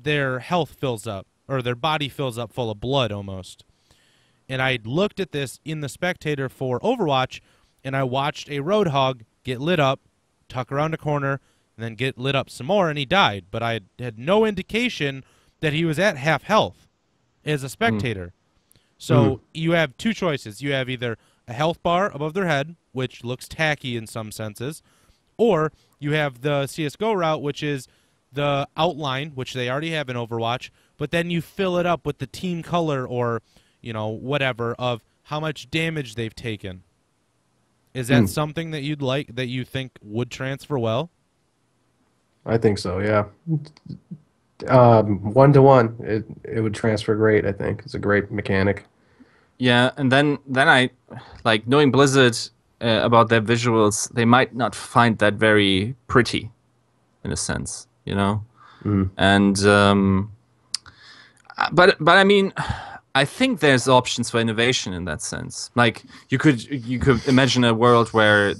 their health fills up, or their body fills up full of blood almost. And I looked at this in the spectator for Overwatch, and I watched a Roadhog get lit up, tuck around a corner, and then get lit up some more, and he died. But I had no indication that he was at half health as a spectator. So you have two choices. You have either a health bar above their head, which looks tacky in some senses, or you have the CSGO route, which is the outline, which they already have in Overwatch, but then you fill it up with the team color or, you know, whatever of how much damage they've taken. Is that something that you'd like, that you think would transfer well? I think so, yeah. One-to-one, it would transfer great, I think. It's a great mechanic. Yeah, and then I, like, knowing Blizzard about their visuals, they might not find that very pretty, in a sense, you know? And, but I mean, I think there's options for innovation in that sense. Like, you could imagine a world where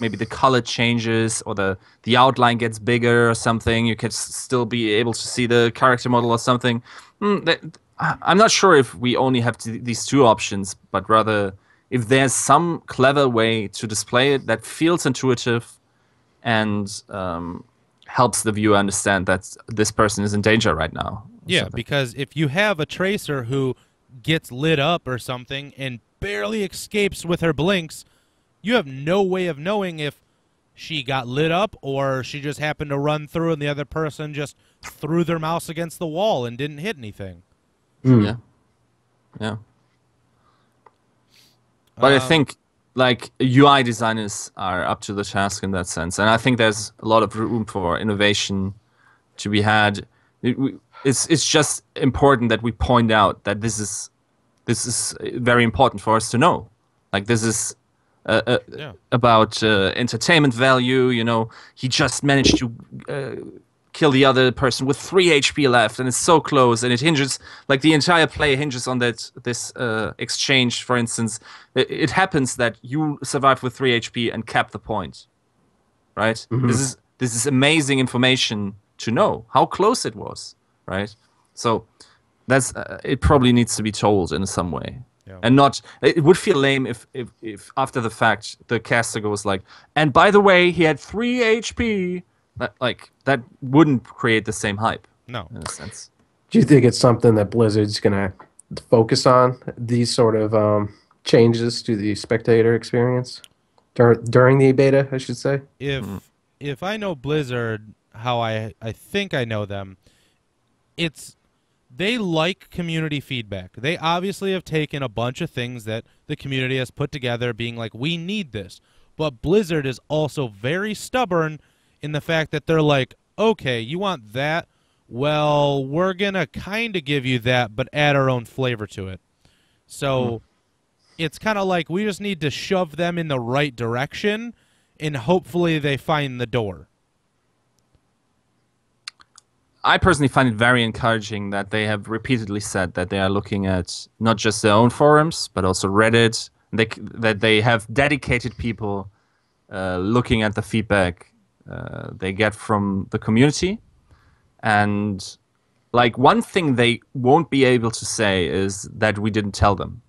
maybe the color changes or the outline gets bigger or something. You could still be able to see the character model or something. I'm not sure if we only have these two options, but rather if there's some clever way to display it that feels intuitive and helps the viewer understand that this person is in danger right now. Yeah, because if you have a Tracer who gets lit up or something and barely escapes with her blinks, you have no way of knowing if she got lit up or she just happened to run through and the other person just threw their mouse against the wall and didn't hit anything. Yeah. But I think, like, UI designers are up to the task in that sense, and I think there's a lot of room for innovation to be had. It's just important that we point out that this is very important for us to know. Like, this is about entertainment value. You know, he just managed to kill the other person with 3 HP left, and it's so close, and it hinges, like, the entire play hinges on that exchange. For instance, it happens that you survive with 3 HP and cap the point, right? This is amazing information to know how close it was. Right, so that's it. Probably needs to be told in some way, and not. It would feel lame if after the fact the caster goes like, "And by the way, he had 3 HP." That wouldn't create the same hype. No, in a sense. Do you think it's something that Blizzard's gonna focus on, these sort of changes to the spectator experience during the beta? I should say. If I know Blizzard, how I think I know them. They like community feedback. They obviously have taken a bunch of things that the community has put together, being like, we need this. But Blizzard is also very stubborn in the fact that they're like, okay, you want that? Well, we're going to kind of give you that, but add our own flavor to it. So it's kind of like we just need to shove them in the right direction, and hopefully they find the door. I personally find it very encouraging that they have repeatedly said that they are looking at not just their own forums, but also Reddit, that they have dedicated people looking at the feedback they get from the community. And like one thing they won't be able to say is that we didn't tell them,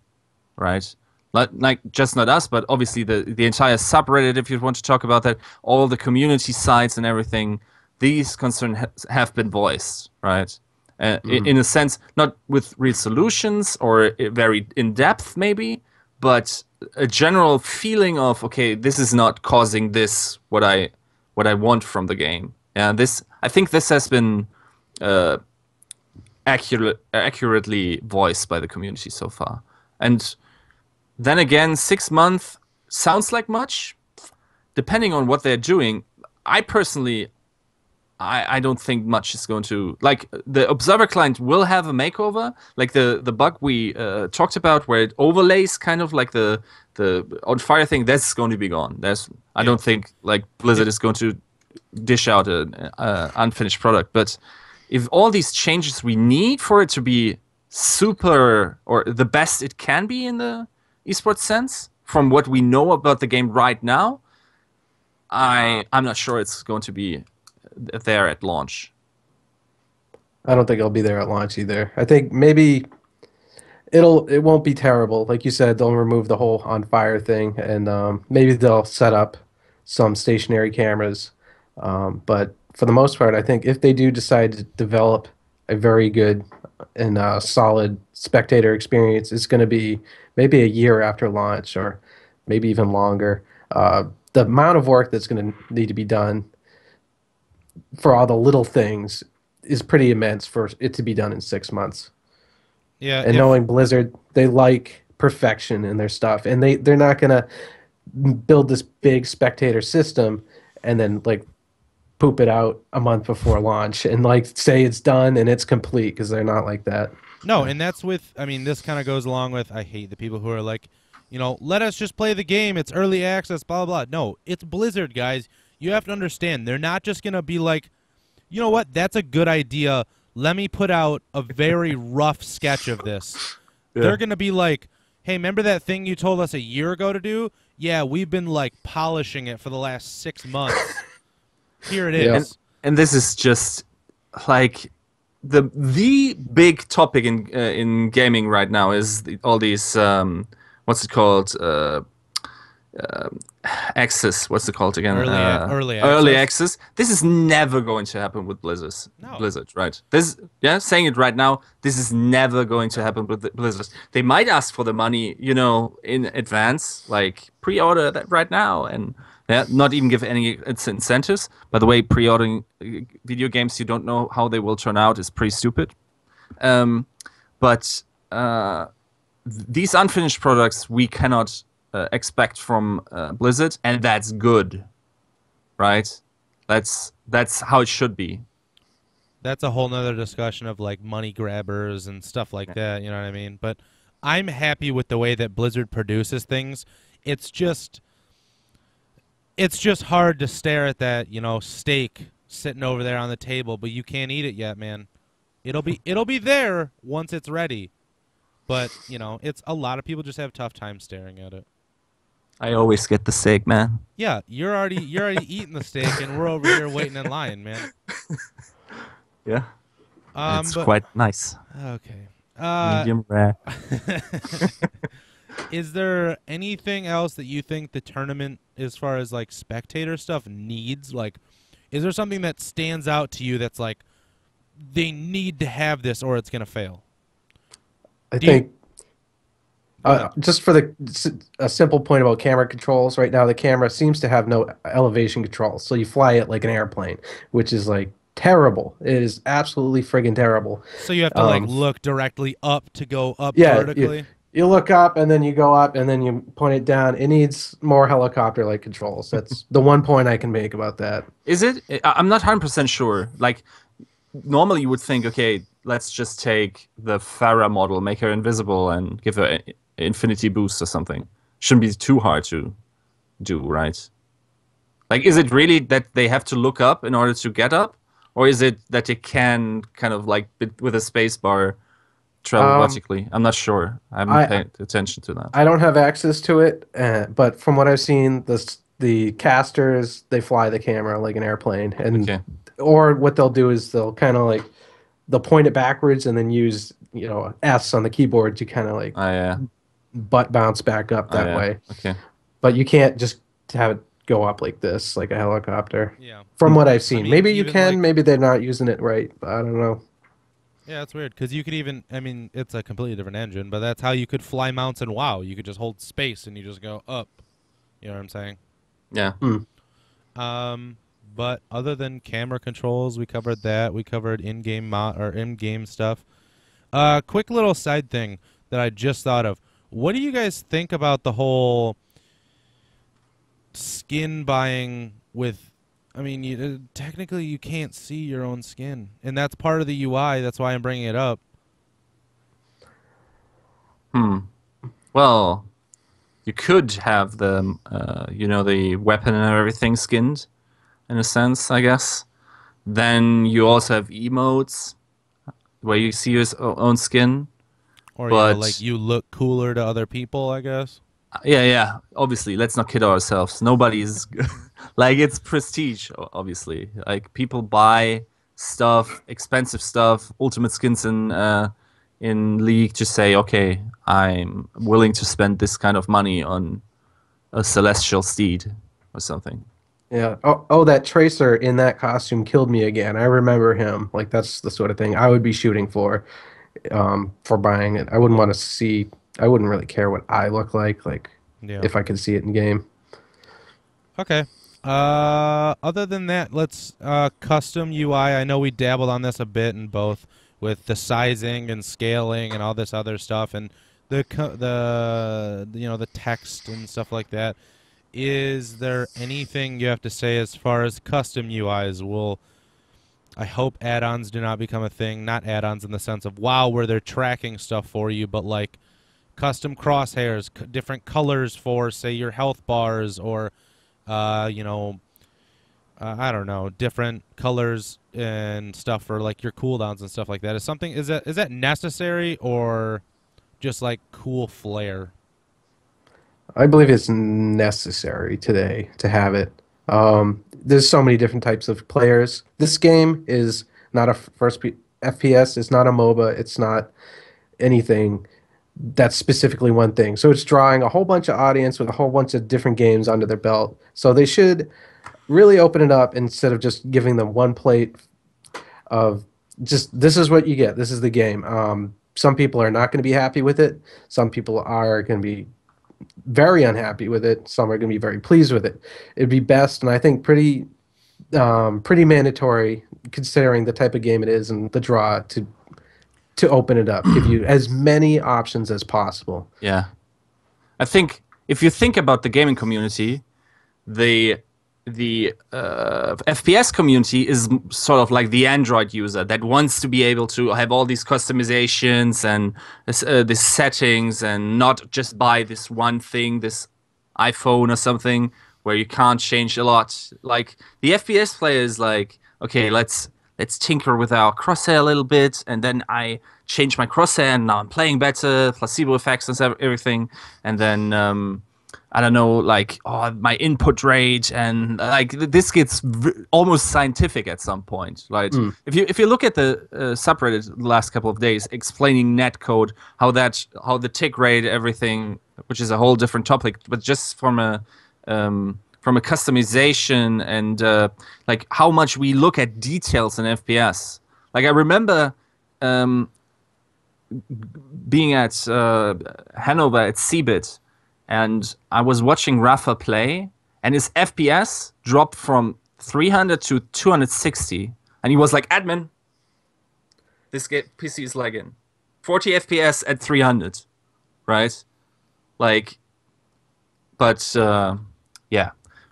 right? Like just not us, but obviously the entire subreddit, if you want to talk about that, all the community sites and everything, these concerns have been voiced, right? In a sense, not with real solutions or very in-depth maybe, but a general feeling of, okay, this is not causing this, what I want from the game. And this, I think this has been accurately voiced by the community so far. And then again, 6 months sounds like much. Depending on what they're doing, I personally, I don't think much is going to... Like, the Observer client will have a makeover. Like, the bug we talked about where it overlays kind of like the on-fire thing, that's going to be gone. I don't think, like, Blizzard is going to dish out an unfinished product. But if all these changes we need for it to be super or the best it can be in the esports sense, from what we know about the game right now, I'm not sure it's going to be... there at launch. I don't think it'll be there at launch either. I think maybe it won't be terrible. Like you said, they'll remove the whole on fire thing, and maybe they'll set up some stationary cameras. But for the most part, I think if they do decide to develop a very good and solid spectator experience, it's going to be maybe a year after launch, or maybe even longer. The amount of work that's going to need to be done for all the little things is pretty immense for it to be done in 6 months. Yeah. And knowing Blizzard, they like perfection in their stuff, and they're not going to build this big spectator system and then like poop it out a month before launch and like say it's done and it's complete, because they're not like that. No, and that's with, I mean, this kind of goes along with, I hate the people who are like, you know, let us just play the game. It's early access, blah, blah, blah. No, it's Blizzard, guys. You have to understand, they're not just going to be like, you know what, that's a good idea. Let me put out a very rough sketch of this. Yeah. They're going to be like, hey, remember that thing you told us a year ago to do? Yeah, we've been, like, polishing it for the last 6 months. Here it is. And this is just, like, the big topic in gaming right now is all these, what's it called, access, what's it called again? Early access. This is never going to happen with Blizzard, right? Saying it right now, this is never going to happen with Blizzard. They might ask for the money, you know, in advance, like pre-order that right now, and not even give any incentives. By the way, pre-ordering video games you don't know how they will turn out is pretty stupid. But these unfinished products we cannot expect from Blizzard, and that's good, right? That's how it should be. That's a whole nother discussion of like money grabbers and stuff like that, you know what I mean? But I'm happy with the way that Blizzard produces things. It's just hard to stare at that, you know, steak sitting over there on the table, but you can't eat it yet, man. It'll be there once it's ready. But, you know, it's a lot of people just have a tough time staring at it. I always get the steak, man. Yeah, you're already eating the steak, and we're over here waiting in line, man. Yeah, it's quite nice. Okay, medium rare. Is there anything else that you think the tournament, as far as like spectator stuff, needs? Like, is there something that stands out to you that's like they need to have this, or it's gonna fail? I think just for a simple point about camera controls, right now the camera seems to have no elevation controls, so you fly it like an airplane, which is like terrible. It is absolutely friggin' terrible. So you have to like look directly up to go up vertically? You look up and then you go up and then you point it down. It needs more helicopter-like controls. That's the one point I can make about that. Is it? I'm not 100% sure. Like, normally you would think, okay, let's just take the Pharah model, make her invisible, and give her an infinity boost or something. Shouldn't be too hard to do, right? Like, is it really that they have to look up in order to get up? Or is it that you can kind of like with a spacebar travel logically? I'm not sure. I haven't paid attention to that. I don't have access to it, but from what I've seen, the casters, they fly the camera like an airplane, and or what they'll do is they'll kind of like they'll point it backwards and then use S on the keyboard to kind of like butt bounce back up that way. Okay, but you can't just have it go up like this, like a helicopter. Yeah. From what I've seen, I mean, maybe you can, like, maybe they're not using it right. I don't know. Yeah, it's weird because you could even, I mean, it's a completely different engine, but that's how you could fly mounts in WoW. You could just hold space and you just go up. You know what I'm saying? Yeah. Mm. But other than camera controls, we covered that. We covered in-game in-game stuff. Quick little side thing that I just thought of. What do you guys think about the whole skin buying with, I mean, technically you can't see your own skin, and that's part of the UI. That's why I'm bringing it up. Well, you could have the, the weapon and everything skinned, in a sense, I guess. Then you also have emotes where you see your own skin, or like you look cooler to other people, I guess. Yeah. Obviously, let's not kid ourselves. Nobody's like, it's prestige, obviously. Like, people buy stuff, expensive stuff, ultimate skins in League to say, okay, I'm willing to spend this kind of money on a celestial steed or something. Yeah. Oh, that Tracer in that costume killed me again. I remember him. Like, that's the sort of thing I would be shooting for buying it. I wouldn't want to see. I wouldn't really care what I look like, if I could see it in game. Okay. Other than that, let's custom UI. I know we dabbled on this a bit in both with the sizing and scaling and all this other stuff, and the text and stuff like that. Is there anything you have to say as far as custom UIs? I hope add-ons do not become a thing. Not add-ons in the sense of WoW, where they're tracking stuff for you, but like custom crosshairs, different colors for, say, your health bars, or, I don't know, different colors and stuff for, like, your cooldowns and stuff like that. Is that necessary, or just, like, cool flair? I believe it's necessary today to have it. There's so many different types of players. This game is not a FPS. It's not a MOBA. It's not anything that's specifically one thing. So it's drawing a whole bunch of audience with a whole bunch of different games under their belt. So they should really open it up instead of just giving them one plate of just, this is what you get. This is the game. Some people are not going to be happy with it. Some people are going to be very unhappy with it. Some are going to be very pleased with it. It'd be best, and I think pretty mandatory, considering the type of game it is and the draw, to open it up, give you as many options as possible. Yeah. I think if you think about the gaming community, the FPS community is sort of like the Android user that wants to be able to have all these customizations and the settings, and not just buy this one thing, this iPhone or something where you can't change a lot. Like, the FPS player is like, okay, let's tinker with our crosshair a little bit, and then I change my crosshair, and now I'm playing better, placebo effects and everything, and then I don't know, like, oh, my input rate, and like this gets almost scientific at some point, right? If you look at the subreddit the last couple of days explaining netcode, how the tick rate, everything, which is a whole different topic, but just from a customization and like how much we look at details in FPS. Like, I remember being at Hanover at CeBIT, and I was watching Rafa play, and his FPS dropped from 300 to 260, and he was like, "Admin, this PC is lagging. 40 FPS at 300, right?" Like, but yeah.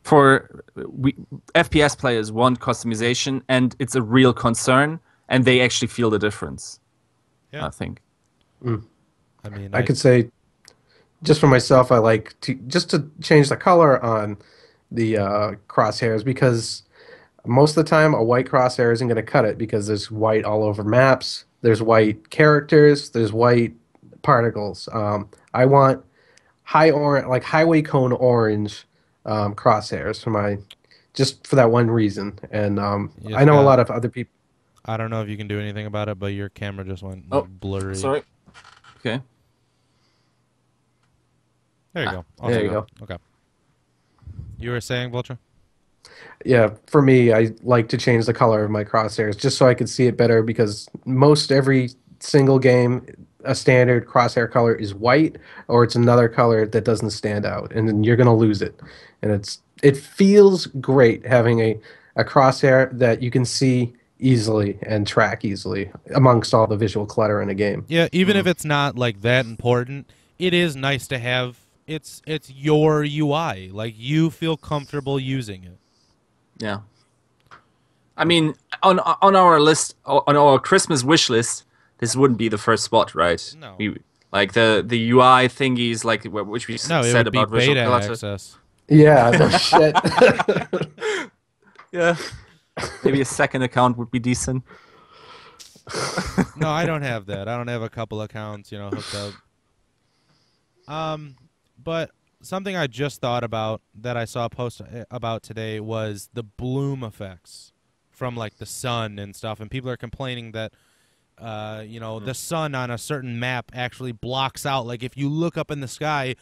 FPS players want customization, and it's a real concern, and they actually feel the difference. Yeah, I think. I mean, I could say, just for myself, I like to change the color on the crosshairs because most of the time a white crosshair isn't going to cut it because there's white all over maps, there's white characters, there's white particles. I want highway cone orange crosshairs for my, just for that one reason. And yes, I know a lot of other people. I don't know if you can do anything about it, but your camera just went blurry. Sorry. Okay. There you go. Also there you go. Okay. You were saying, Vulcha? Yeah, for me, I like to change the color of my crosshairs just so I could see it better, because most every single game, a standard crosshair color is white, or it's another color that doesn't stand out, and then you're going to lose it. And it feels great having a crosshair that you can see easily and track easily amongst all the visual clutter in a game. Yeah, even if it's not like that important, it is nice to have. It's your UI. Like, you feel comfortable using it. Yeah. I mean, on our list, on our Christmas wish list, this wouldn't be the first spot, right? No. Like the UI thingies, like which we said about visual clutter. Yeah. No shit. Yeah. Maybe a second account would be decent. No, I don't have that. I don't have a couple accounts, hooked up. But something I just thought about that I saw a post about today was the bloom effects from like the sun and stuff. And people are complaining that, the sun on a certain map actually blocks out. Like, if you look up in the sky,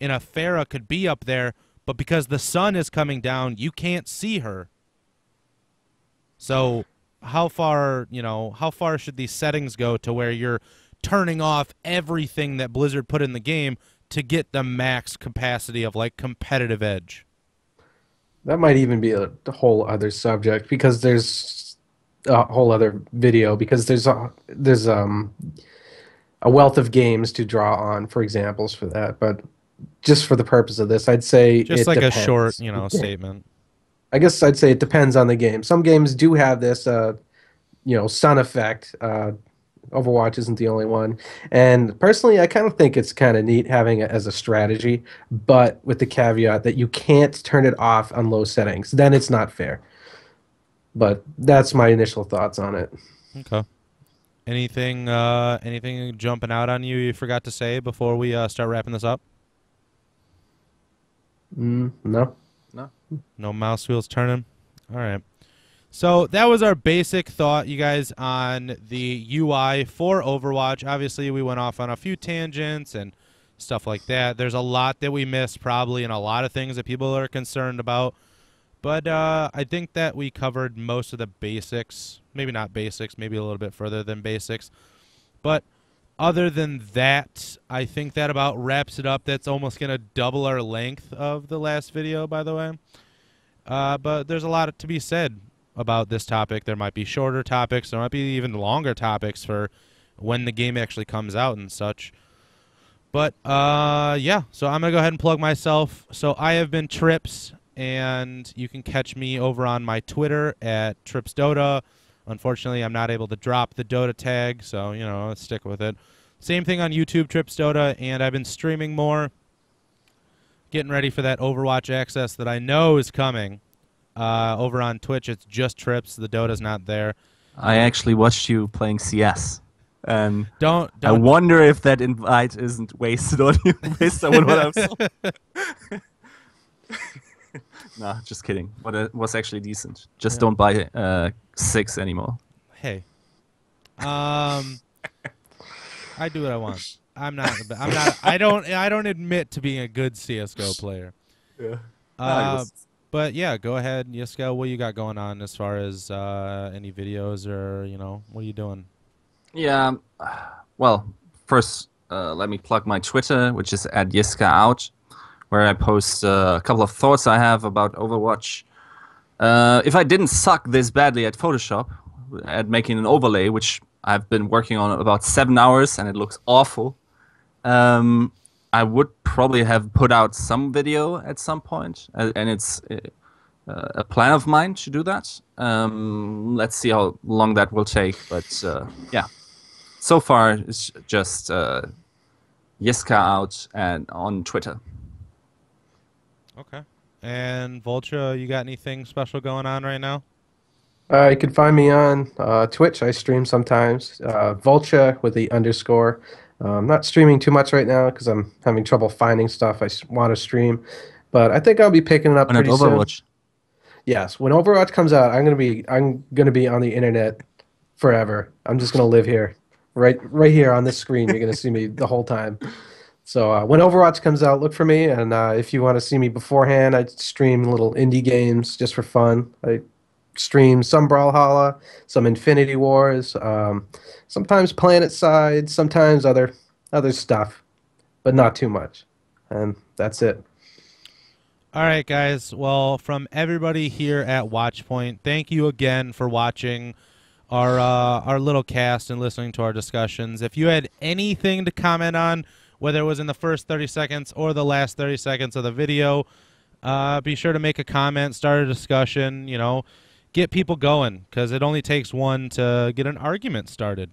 and a Pharah could be up there, but because the sun is coming down, you can't see her. So how far should these settings go to where you're turning off everything that Blizzard put in the game to get the max capacity of like competitive edge? That might even be a whole other subject, because there's a whole other video, because there's a wealth of games to draw on for examples for that. But just for the purpose of this, I'd say just like depends. A short, statement. I guess I'd say it depends on the game. Some games do have this, sun effect. Overwatch isn't the only one. And personally, I kind of think it's kind of neat having it as a strategy, but with the caveat that you can't turn it off on low settings. Then it's not fair. But that's my initial thoughts on it. Okay. Anything jumping out on you forgot to say before we start wrapping this up? No. No mouse wheels turning. All right. So that was our basic thought, you guys, on the UI for Overwatch. Obviously, we went off on a few tangents and stuff like that. There's a lot that we missed probably, and a lot of things that people are concerned about. But I think that we covered most of the basics. Maybe not basics, maybe a little bit further than basics. But other than that, I think that about wraps it up. That's almost going to double our length of the last video, by the way. But there's a lot to be said about this topic. There might be shorter topics. There might be even longer topics for when the game actually comes out and such. But, yeah. So I'm going to go ahead and plug myself. So I have been Trips, and you can catch me over on my Twitter at TripsDota. Unfortunately, I'm not able to drop the Dota tag, so, let's stick with it. Same thing on YouTube, TripsDota, and I've been streaming more, getting ready for that Overwatch access that I know is coming. Over on Twitch, it's just Trips. The Dota's not there. I actually watched you playing CS. Don't. I wonder if that invite isn't wasted on you. Based on what I'm Nah, just kidding. But it was actually decent. Just don't buy 6 anymore. Hey, I do what I want. I'm not. I don't admit to being a good CS:GO player. Yeah. But yeah, go ahead, Yiska. What you got going on as far as any videos or what are you doing? Yeah. Well, first, let me plug my Twitter, which is at YiskaOut, where I post a couple of thoughts I have about Overwatch. If I didn't suck this badly at Photoshop, at making an overlay, which I've been working on about 7 hours, and it looks awful, I would probably have put out some video at some point, and it's a plan of mine to do that. Let's see how long that will take, but yeah. So far, it's just YiskaOut and on Twitter. Okay. And Vulcha, you got anything special going on right now? You can find me on Twitch. I stream sometimes. Vulcha with the underscore. I'm not streaming too much right now because I'm having trouble finding stuff I want to stream. But I think I'll be picking it up pretty soon. Overwatch. Yes, when Overwatch comes out, I'm gonna be on the internet forever. I'm just gonna live here, right here on this screen. You're gonna see me the whole time. So when Overwatch comes out, look for me. And if you want to see me beforehand, I stream little indie games just for fun. I stream some Brawlhalla, some Infinity Wars, sometimes PlanetSide, sometimes other stuff, but not too much. And that's it. All right, guys. Well, from everybody here at Watchpoint, thank you again for watching our little cast and listening to our discussions. If you had anything to comment on, whether it was in the first 30 seconds or the last 30 seconds of the video, be sure to make a comment, start a discussion, you know, get people going, because it only takes one to get an argument started.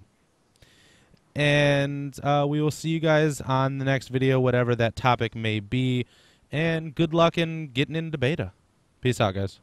And we will see you guys on the next video, whatever that topic may be. And good luck in getting into beta. Peace out, guys.